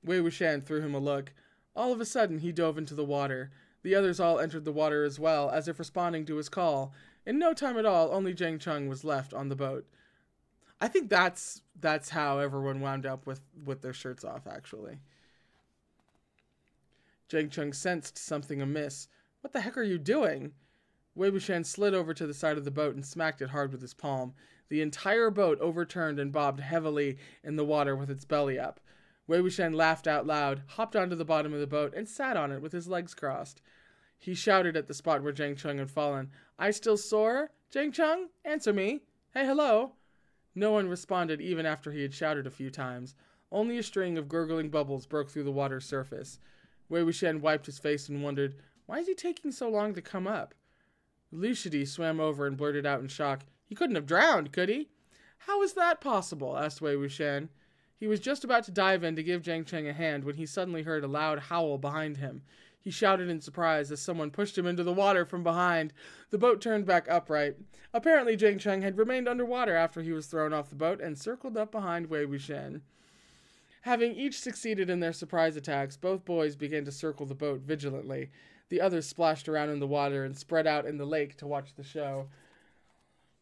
Wei Wuxian threw him a look. All of a sudden, he dove into the water. The others all entered the water as well, as if responding to his call. In no time at all, only Jiang Cheng was left on the boat. I think that's how everyone wound up with their shirts off, actually. Jiang Cheng sensed something amiss. What the heck are you doing? Wei Wuxian slid over to the side of the boat and smacked it hard with his palm. The entire boat overturned and bobbed heavily in the water with its belly up. Wei Wuxian laughed out loud, hopped onto the bottom of the boat, and sat on it with his legs crossed. He shouted at the spot where Jiang Cheng had fallen, I still soar? Jiang Cheng, answer me. Hey, hello. No one responded even after he had shouted a few times. Only a string of gurgling bubbles broke through the water's surface. Wei Wuxian wiped his face and wondered, why is he taking so long to come up? Lucidy swam over and blurted out in shock, He couldn't have drowned, could he? How is that possible? Asked Wei Wuxian. He was just about to dive in to give Jiang Cheng a hand when he suddenly heard a loud howl behind him. He shouted in surprise as someone pushed him into the water from behind. The boat turned back upright. Apparently Jiang Cheng had remained underwater after he was thrown off the boat and circled up behind Wei Wuxian. Having each succeeded in their surprise attacks, both boys began to circle the boat vigilantly. The others splashed around in the water and spread out in the lake to watch the show.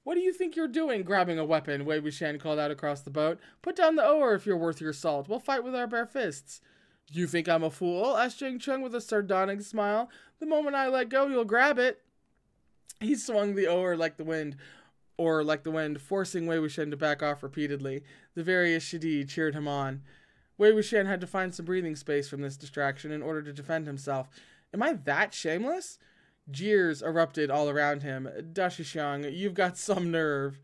What do you think you're doing, grabbing a weapon? Wei Wuxian called out across the boat. Put down the oar if you're worth your salt. We'll fight with our bare fists. Do you think I'm a fool? Asked Jiang Cheng with a sardonic smile. The moment I let go, you'll grab it. He swung the oar like the wind, forcing Wei Wuxian to back off repeatedly. The various Shidi cheered him on. Wei Wuxian had to find some breathing space from this distraction in order to defend himself. Am I that shameless? Jeers erupted all around him. Dashishiang, you've got some nerve.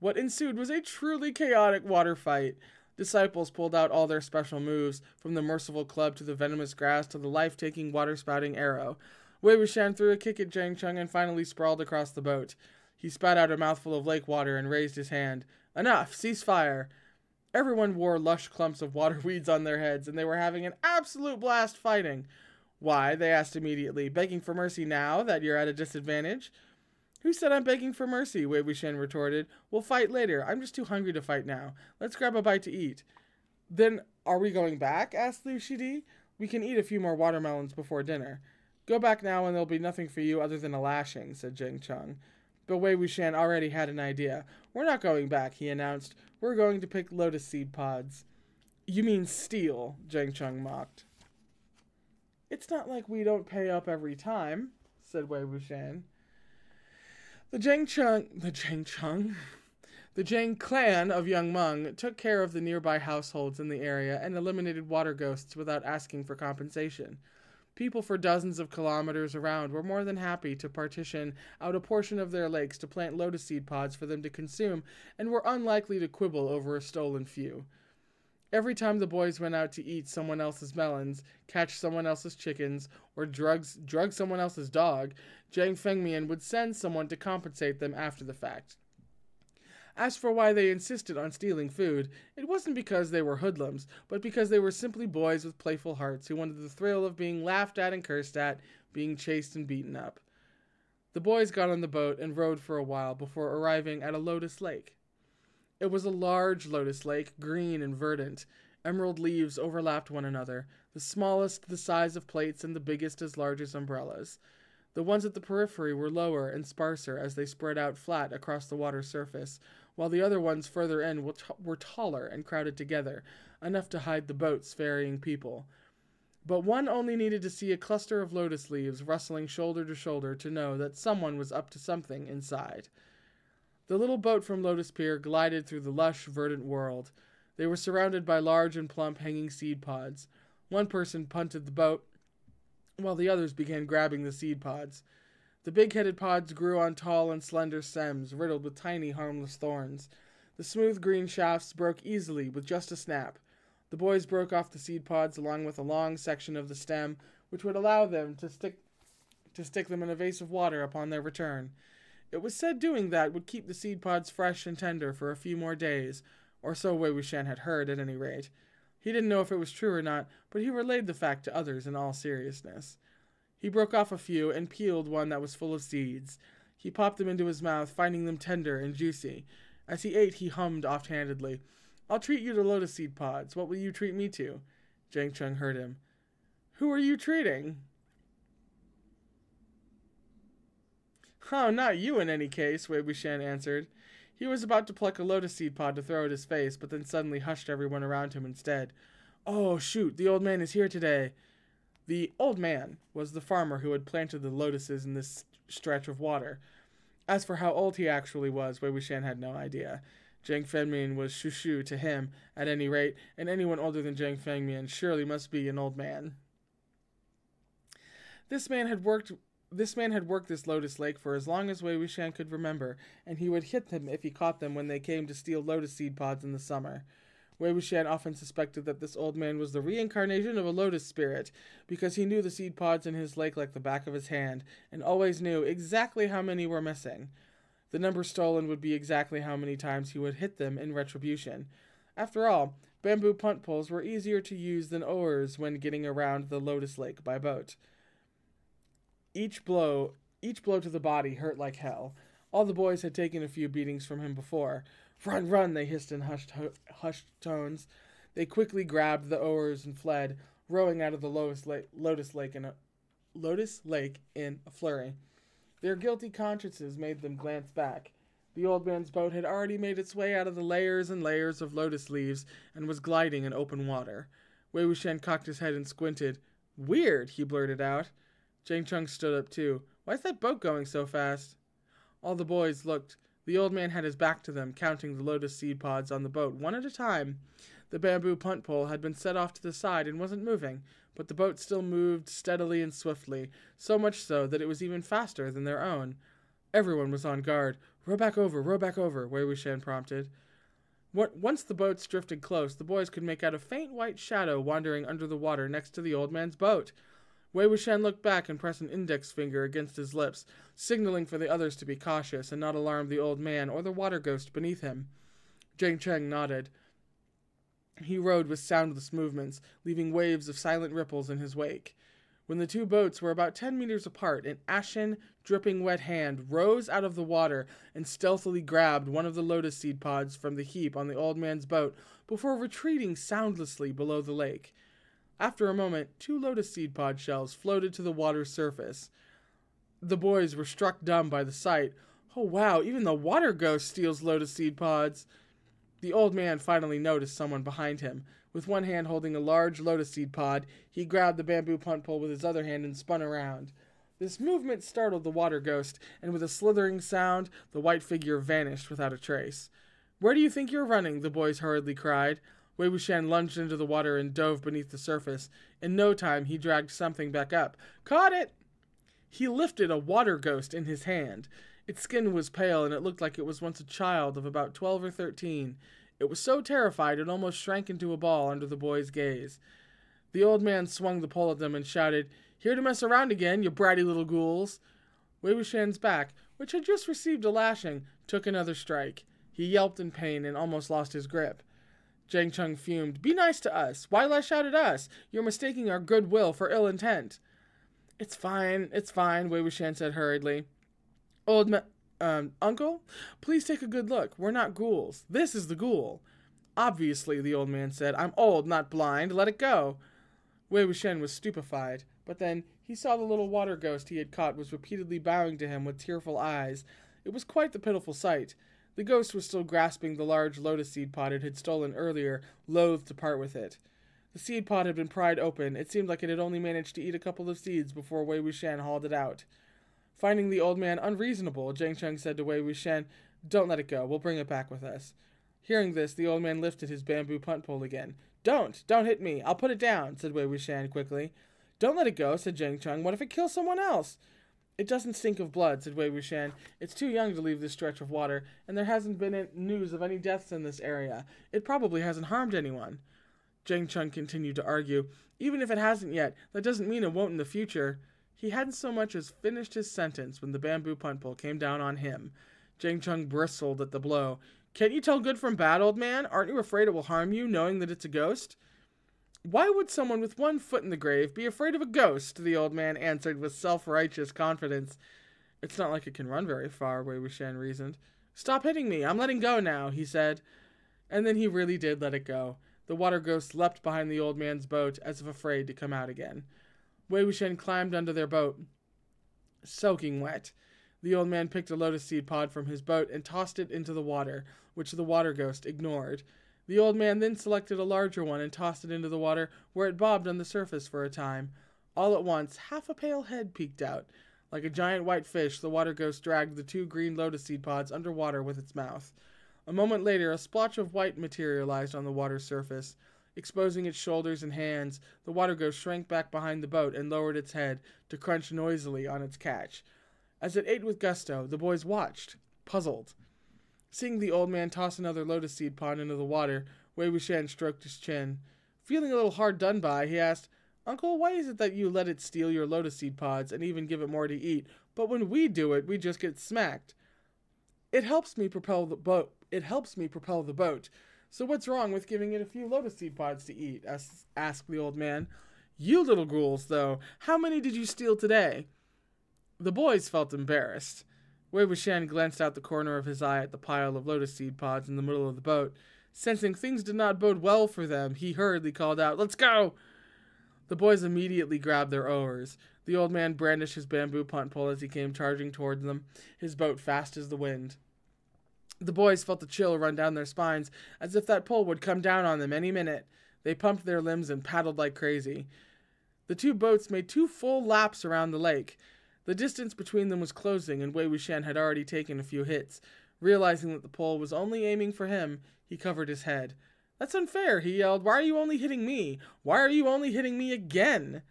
What ensued was a truly chaotic water fight. Disciples pulled out all their special moves, from the merciful club to the venomous grass to the life-taking water-spouting arrow. Wei Wuxian threw a kick at Jiang Cheng and finally sprawled across the boat. He spat out a mouthful of lake water and raised his hand. Enough! Cease fire! Everyone wore lush clumps of water weeds on their heads, and they were having an absolute blast fighting. Why, they asked immediately, begging for mercy now that you're at a disadvantage? Who said I'm begging for mercy? Wei Wuxian retorted. We'll fight later. I'm just too hungry to fight now. Let's grab a bite to eat. Then, are we going back? Asked Liu Shidi. We can eat a few more watermelons before dinner. Go back now and there'll be nothing for you other than a lashing, said Jiang Cheng. But Wei Wuxian already had an idea. We're not going back, he announced. We're going to pick lotus seed pods. You mean steal, Jiang Cheng mocked. It's not like we don't pay up every time, said Wei Wuxian. The Jiang clan of Yunmeng took care of the nearby households in the area and eliminated water ghosts without asking for compensation. People for dozens of kilometers around were more than happy to partition out a portion of their lakes to plant lotus seed pods for them to consume, and were unlikely to quibble over a stolen few. Every time the boys went out to eat someone else's melons, catch someone else's chickens, or drug someone else's dog, Jiang Fengmian would send someone to compensate them after the fact. As for why they insisted on stealing food, it wasn't because they were hoodlums, but because they were simply boys with playful hearts who wanted the thrill of being laughed at and cursed at, being chased and beaten up. The boys got on the boat and rowed for a while before arriving at a lotus lake. It was a large lotus lake, green and verdant. Emerald leaves overlapped one another, the smallest the size of plates and the biggest as large as umbrellas. The ones at the periphery were lower and sparser as they spread out flat across the water surface, while the other ones further in were taller and crowded together, enough to hide the boats ferrying people. But one only needed to see a cluster of lotus leaves rustling shoulder to shoulder to know that someone was up to something inside. The little boat from Lotus Pier glided through the lush, verdant world. They were surrounded by large and plump hanging seed pods. One person punted the boat, while the others began grabbing the seed pods. The big-headed pods grew on tall and slender stems, riddled with tiny, harmless thorns. The smooth green shafts broke easily with just a snap. The boys broke off the seed pods along with a long section of the stem, which would allow them to stick them in a vase of water upon their return. It was said doing that would keep the seed pods fresh and tender for a few more days, or so Wei Wuxian had heard at any rate. He didn't know if it was true or not, but he relayed the fact to others in all seriousness. He broke off a few and peeled one that was full of seeds. He popped them into his mouth, finding them tender and juicy. As he ate, he hummed offhandedly, "I'll treat you to lotus seed pods. What will you treat me to?" Jiang Cheng heard him. "Who are you treating?" "Oh, not you in any case," Wei Wuxian answered. He was about to pluck a lotus seed pod to throw at his face, but then suddenly hushed everyone around him instead. "Oh, shoot, the old man is here today." The old man was the farmer who had planted the lotuses in this stretch of water. As for how old he actually was, Wei Wuxian had no idea. Jiang Fengmian was shushu to him, at any rate, and anyone older than Jiang Fengmian surely must be an old man. This man had worked this lotus lake for as long as Wei Wuxian could remember, and he would hit them if he caught them when they came to steal lotus seed pods in the summer. Wei Wuxian often suspected that this old man was the reincarnation of a lotus spirit, because he knew the seed pods in his lake like the back of his hand, and always knew exactly how many were missing. The number stolen would be exactly how many times he would hit them in retribution. After all, bamboo punt poles were easier to use than oars when getting around the lotus lake by boat. Each blow to the body hurt like hell. All the boys had taken a few beatings from him before. "Run, run," they hissed in hushed tones. They quickly grabbed the oars and fled, rowing out of the lotus lake in a flurry. Their guilty consciences made them glance back. The old man's boat had already made its way out of the layers and layers of lotus leaves and was gliding in open water. Wei Wuxian cocked his head and squinted. "Weird," he blurted out. Jiang Cheng stood up too. "Why's that boat going so fast?" All the boys looked. The old man had his back to them, counting the lotus seed pods on the boat one at a time. The bamboo punt pole had been set off to the side and wasn't moving, but the boat still moved steadily and swiftly, so much so that it was even faster than their own. Everyone was on guard. Row back over," Wei Wuxian prompted. Once the boats drifted close, the boys could make out a faint white shadow wandering under the water next to the old man's boat. Wei Wuxian looked back and pressed an index finger against his lips, signaling for the others to be cautious and not alarm the old man or the water ghost beneath him. Jiang Cheng nodded. He rowed with soundless movements, leaving waves of silent ripples in his wake. When the two boats were about 10 meters apart, an ashen, dripping wet hand rose out of the water and stealthily grabbed one of the lotus seed pods from the heap on the old man's boat before retreating soundlessly below the lake. After a moment, two lotus seed pod shells floated to the water's surface. The boys were struck dumb by the sight. Oh wow, even the water ghost steals lotus seed pods! The old man finally noticed someone behind him. With one hand holding a large lotus seed pod, he grabbed the bamboo punt pole with his other hand and spun around. This movement startled the water ghost, and with a slithering sound, the white figure vanished without a trace. "Where do you think you're running?" the boys hurriedly cried. Wei Wuxian lunged into the water and dove beneath the surface. In no time, he dragged something back up. "Caught it!" He lifted a water ghost in his hand. Its skin was pale, and it looked like it was once a child of about 12 or 13. It was so terrified it almost shrank into a ball under the boy's gaze. The old man swung the pole at them and shouted, "Here to mess around again, you bratty little ghouls!" Wei Wuxian's back, which had just received a lashing, took another strike. He yelped in pain and almost lost his grip. Jiang Cheng fumed. "Be nice to us. Why lash out at us? You're mistaking our goodwill for ill intent." It's fine," Wei Wuxian said hurriedly. Uncle, please take a good look. We're not ghouls. This is the ghoul." "Obviously," the old man said. "I'm old, not blind. Let it go." Wei Wuxian was stupefied, but then he saw the little water ghost he had caught was repeatedly bowing to him with tearful eyes. It was quite the pitiful sight. The ghost was still grasping the large lotus seed pod it had stolen earlier, loath to part with it. The seed pod had been pried open. It seemed like it had only managed to eat a couple of seeds before Wei Wuxian hauled it out. Finding the old man unreasonable, Jiang Cheng said to Wei Wuxian, "Don't let it go. We'll bring it back with us." Hearing this, the old man lifted his bamboo punt pole again. Don't hit me. I'll put it down," said Wei Wuxian quickly. "Don't let it go," said Jiang Cheng. "What if it kills someone else?" "It doesn't stink of blood," said Wei Wuxian. "It's too young to leave this stretch of water, and there hasn't been news of any deaths in this area. It probably hasn't harmed anyone." Jiang Cheng continued to argue. "Even if it hasn't yet, that doesn't mean it won't in the future." He hadn't so much as finished his sentence when the bamboo punt pole came down on him. Jiang Cheng bristled at the blow. "Can't you tell good from bad, old man? Aren't you afraid it will harm you, knowing that it's a ghost?" "Why would someone with one foot in the grave be afraid of a ghost?" the old man answered with self-righteous confidence. "It's not like it can run very far," Wei Wuxian reasoned. "Stop hitting me. I'm letting go now," he said. And then he really did let it go. The water ghost leapt behind the old man's boat as if afraid to come out again. Wei Wuxian climbed under their boat, soaking wet. The old man picked a lotus seed pod from his boat and tossed it into the water, which the water ghost ignored. The old man then selected a larger one and tossed it into the water, where it bobbed on the surface for a time. All at once, half a pale head peeked out. Like a giant white fish, the water ghost dragged the two green lotus seed pods underwater with its mouth. A moment later, a splotch of white materialized on the water's surface. Exposing its shoulders and hands, the water ghost shrank back behind the boat and lowered its head to crunch noisily on its catch. As it ate with gusto, the boys watched, puzzled. Seeing the old man toss another lotus seed pod into the water, Wei Wuxian stroked his chin. Feeling a little hard done by, he asked, "Uncle, why is it that you let it steal your lotus seed pods and even give it more to eat, but when we do it, we just get smacked?" It helps me propel the boat. So what's wrong with giving it a few lotus seed pods to eat?" asked the old man. "You little ghouls, though, how many did you steal today?" The boys felt embarrassed. Wei Wuxian glanced out the corner of his eye at the pile of lotus seed pods in the middle of the boat. Sensing things did not bode well for them, he hurriedly called out, "Let's go!" The boys immediately grabbed their oars. The old man brandished his bamboo punt pole as he came charging toward them, his boat fast as the wind. The boys felt the chill run down their spines, as if that pole would come down on them any minute. They pumped their limbs and paddled like crazy. The two boats made two full laps around the lake. The distance between them was closing, and Wei Wuxian had already taken a few hits. Realizing that the pole was only aiming for him, he covered his head. "That's unfair," he yelled. "Why are you only hitting me? Why are you only hitting me again?"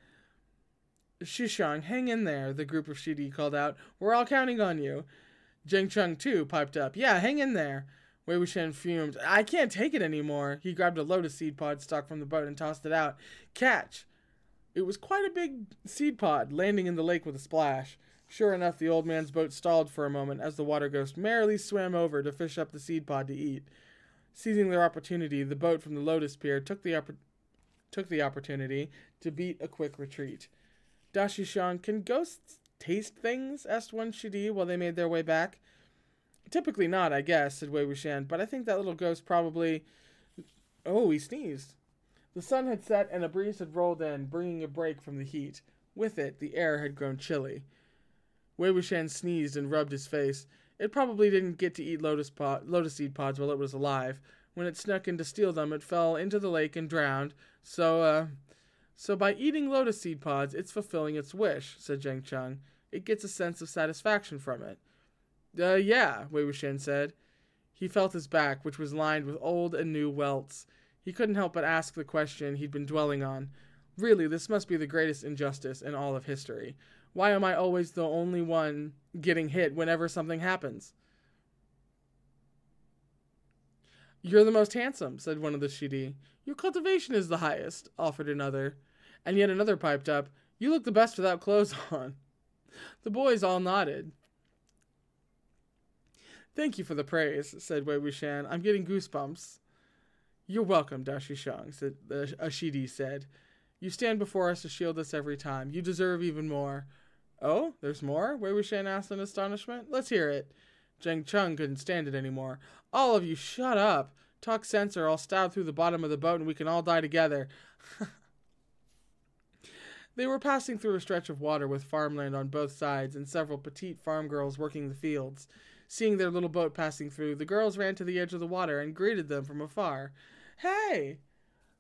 "Shishang, hang in there," the group of Shidi called out. "We're all counting on you." Jiang Cheng, too, piped up. "Yeah, hang in there." Wei Wuxian fumed. "I can't take it anymore." He grabbed a lotus seed pod stuck from the boat and tossed it out. "Catch!" It was quite a big seed pod, landing in the lake with a splash. Sure enough, the old man's boat stalled for a moment as the water ghost merrily swam over to fish up the seed pod to eat. Seizing their opportunity, the boat from the Lotus Pier took the opportunity to beat a quick retreat. Dashishan, can ghosts taste things? Asked Wen Shidi while they made their way back. Typically not, I guess, said Wei Wuxian, but I think that little ghost probably... Oh, he sneezed. The sun had set and a breeze had rolled in, bringing a break from the heat. With it, the air had grown chilly. Wei Wuxian sneezed and rubbed his face. It probably didn't get to eat lotus seed pods while it was alive. When it snuck in to steal them, it fell into the lake and drowned. So by eating lotus seed pods, it's fulfilling its wish, said Jiang Cheng. It gets a sense of satisfaction from it. Yeah, Wei Wuxian said. He felt his back, which was lined with old and new welts. He couldn't help but ask the question he'd been dwelling on. Really, this must be the greatest injustice in all of history. Why am I always the only one getting hit whenever something happens? You're the most handsome, said one of the Shidi. Your cultivation is the highest, offered another. And yet another piped up, you look the best without clothes on. The boys all nodded. Thank you for the praise, said Wei Wuxian. I'm getting goosebumps. You're welcome, Dashishan, said the Ashidi said. You stand before us to shield us every time. You deserve even more. Oh, there's more? Wei Wuxian asked in astonishment. Let's hear it. Jiang Cheng couldn't stand it anymore. All of you, shut up. Talk sense or I'll stab through the bottom of the boat and we can all die together. They were passing through a stretch of water with farmland on both sides and several petite farm girls working the fields. Seeing their little boat passing through, the girls ran to the edge of the water and greeted them from afar. Hey!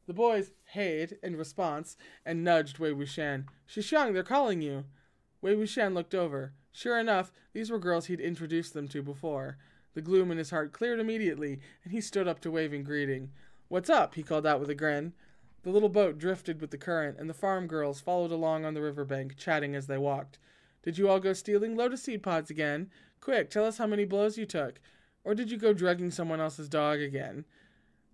The boys heyed in response and nudged Wei Wuxian. Shishang, they're calling you. Wei Wuxian looked over. Sure enough, these were girls he'd introduced them to before. The gloom in his heart cleared immediately, and he stood up to wave in greeting. What's up? He called out with a grin. The little boat drifted with the current, and the farm girls followed along on the riverbank, chatting as they walked. Did you all go stealing lotus seed pods again? Quick, tell us how many blows you took. Or did you go drugging someone else's dog again?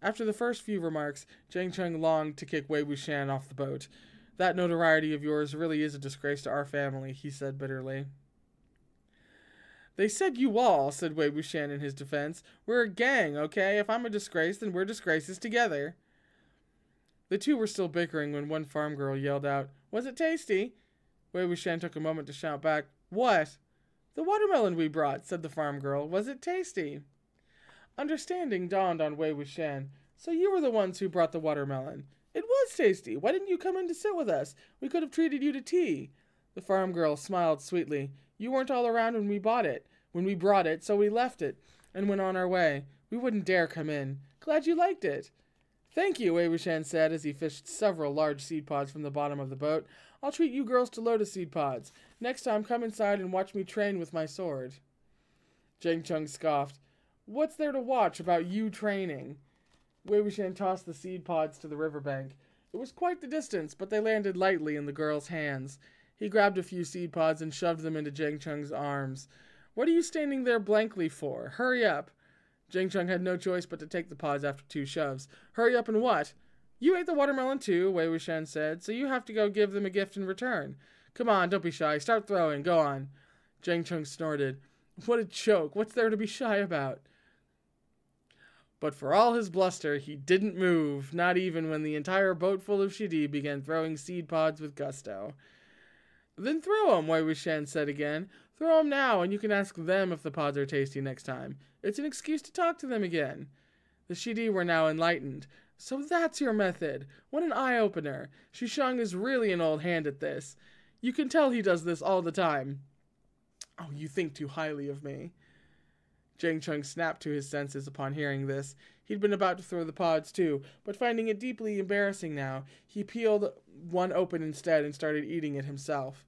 After the first few remarks, Jiang Cheng longed to kick Wei Wuxian off the boat. That notoriety of yours really is a disgrace to our family, he said bitterly. They said you all, said Wei Wuxian in his defense. We're a gang, okay? If I'm a disgrace, then we're disgraces together. The two were still bickering when one farm girl yelled out, Was it tasty? Wei Wuxian took a moment to shout back, What? The watermelon we brought, said the farm girl. Was it tasty? Understanding dawned on Wei Wuxian. So you were the ones who brought the watermelon. It was tasty. Why didn't you come in to sit with us? We could have treated you to tea. The farm girl smiled sweetly. You weren't all around when we brought it, so we left it and went on our way. We wouldn't dare come in. Glad you liked it. Thank you, Wei Wuxian said as he fished several large seed pods from the bottom of the boat. I'll treat you girls to lotus seed pods. Next time, come inside and watch me train with my sword. Jiang Cheng scoffed. What's there to watch about you training? Wei Wuxian tossed the seed pods to the riverbank. It was quite the distance, but they landed lightly in the girl's hands. He grabbed a few seed pods and shoved them into Jiang Cheng's arms. What are you standing there blankly for? Hurry up. Jiang Cheng had no choice but to take the pods after two shoves. Hurry up and what? You ate the watermelon too, Wei Wuxian said, so you have to go give them a gift in return. Come on, don't be shy. Start throwing. Go on. Jiang Cheng snorted. What a joke. What's there to be shy about? But for all his bluster, he didn't move, not even when the entire boat full of Shidi began throwing seed pods with gusto. Then throw 'em, Wei Wuxian said again. Throw 'em now, and you can ask them if the pods are tasty next time. It's an excuse to talk to them again. The Shidi were now enlightened. So that's your method. What an eye-opener. Shishang is really an old hand at this. You can tell he does this all the time. Oh, you think too highly of me. Jiang Cheng snapped to his senses upon hearing this. He'd been about to throw the pods too, but finding it deeply embarrassing now, he peeled one open instead and started eating it himself.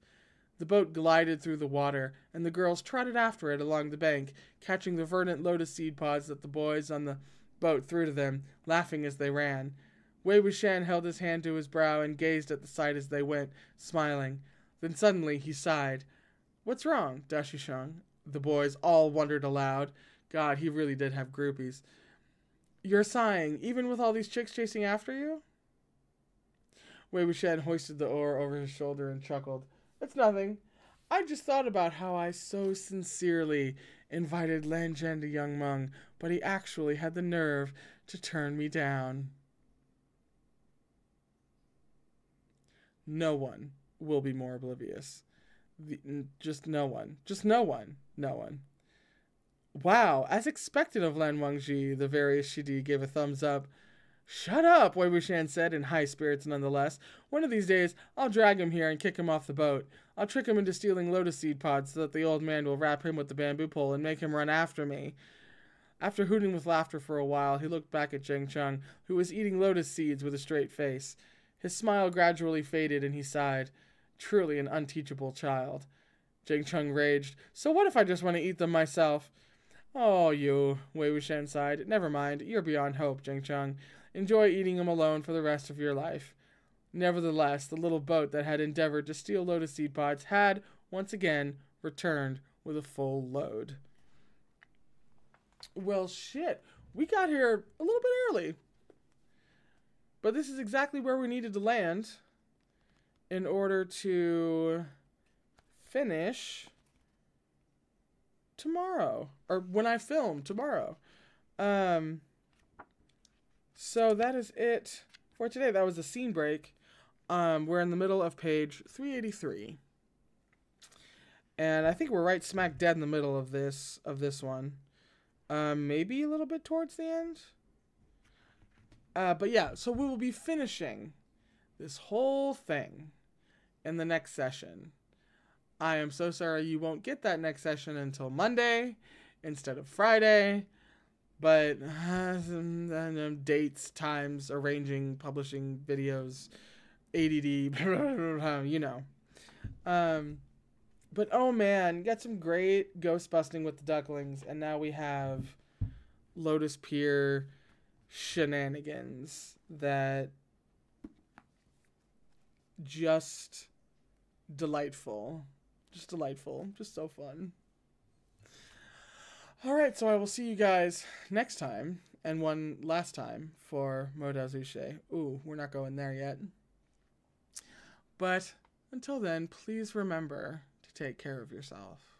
The boat glided through the water, and the girls trotted after it along the bank, catching the verdant lotus seed pods that the boys on the boat threw to them, laughing as they ran. Wei Wuxian held his hand to his brow and gazed at the sight as they went, smiling. Then suddenly he sighed. What's wrong, Dashishan? The boys all wondered aloud. God, he really did have groupies. You're sighing, even with all these chicks chasing after you? Wei Wuxian hoisted the oar over his shoulder and chuckled. It's nothing. I just thought about how I so sincerely invited Lan Zhen to Yunmeng, but he actually had the nerve to turn me down. No one will be more oblivious. Just no one. Wow, as expected of Lan Wangji, the various Shidi gave a thumbs up. Shut up, Wei Wuxian said, in high spirits nonetheless. One of these days, I'll drag him here and kick him off the boat. I'll trick him into stealing lotus seed pods so that the old man will wrap him with the bamboo pole and make him run after me. After hooting with laughter for a while, he looked back at Jiang Cheng, who was eating lotus seeds with a straight face. His smile gradually faded and he sighed. Truly an unteachable child. Jiang Cheng raged. So what if I just want to eat them myself? Oh, you, Wei Wuxian sighed. Never mind, you're beyond hope, Jiang Cheng. Enjoy eating them alone for the rest of your life. Nevertheless, the little boat that had endeavored to steal lotus seed pods had, once again, returned with a full load. Well, shit. We got here a little bit early. But this is exactly where we needed to land in order to finish tomorrow. Or when I film tomorrow. So that is it for today. That was the scene break. We're in the middle of page 383. And I think we're right smack dead in the middle of this one. Maybe a little bit towards the end. But yeah, so we will be finishing this whole thing in the next session. I am so sorry you won't get that next session until Monday instead of Friday. But dates, times, arranging, publishing, videos, ADD, you know. But oh man, got some great ghost busting with the ducklings. And now we have Lotus Pier shenanigans that just delightful. Just delightful. Just so fun. Alright, so I will see you guys next time, and one last time, for Mo Dao Zu Shi. Ooh, we're not going there yet. But until then, please remember to take care of yourself.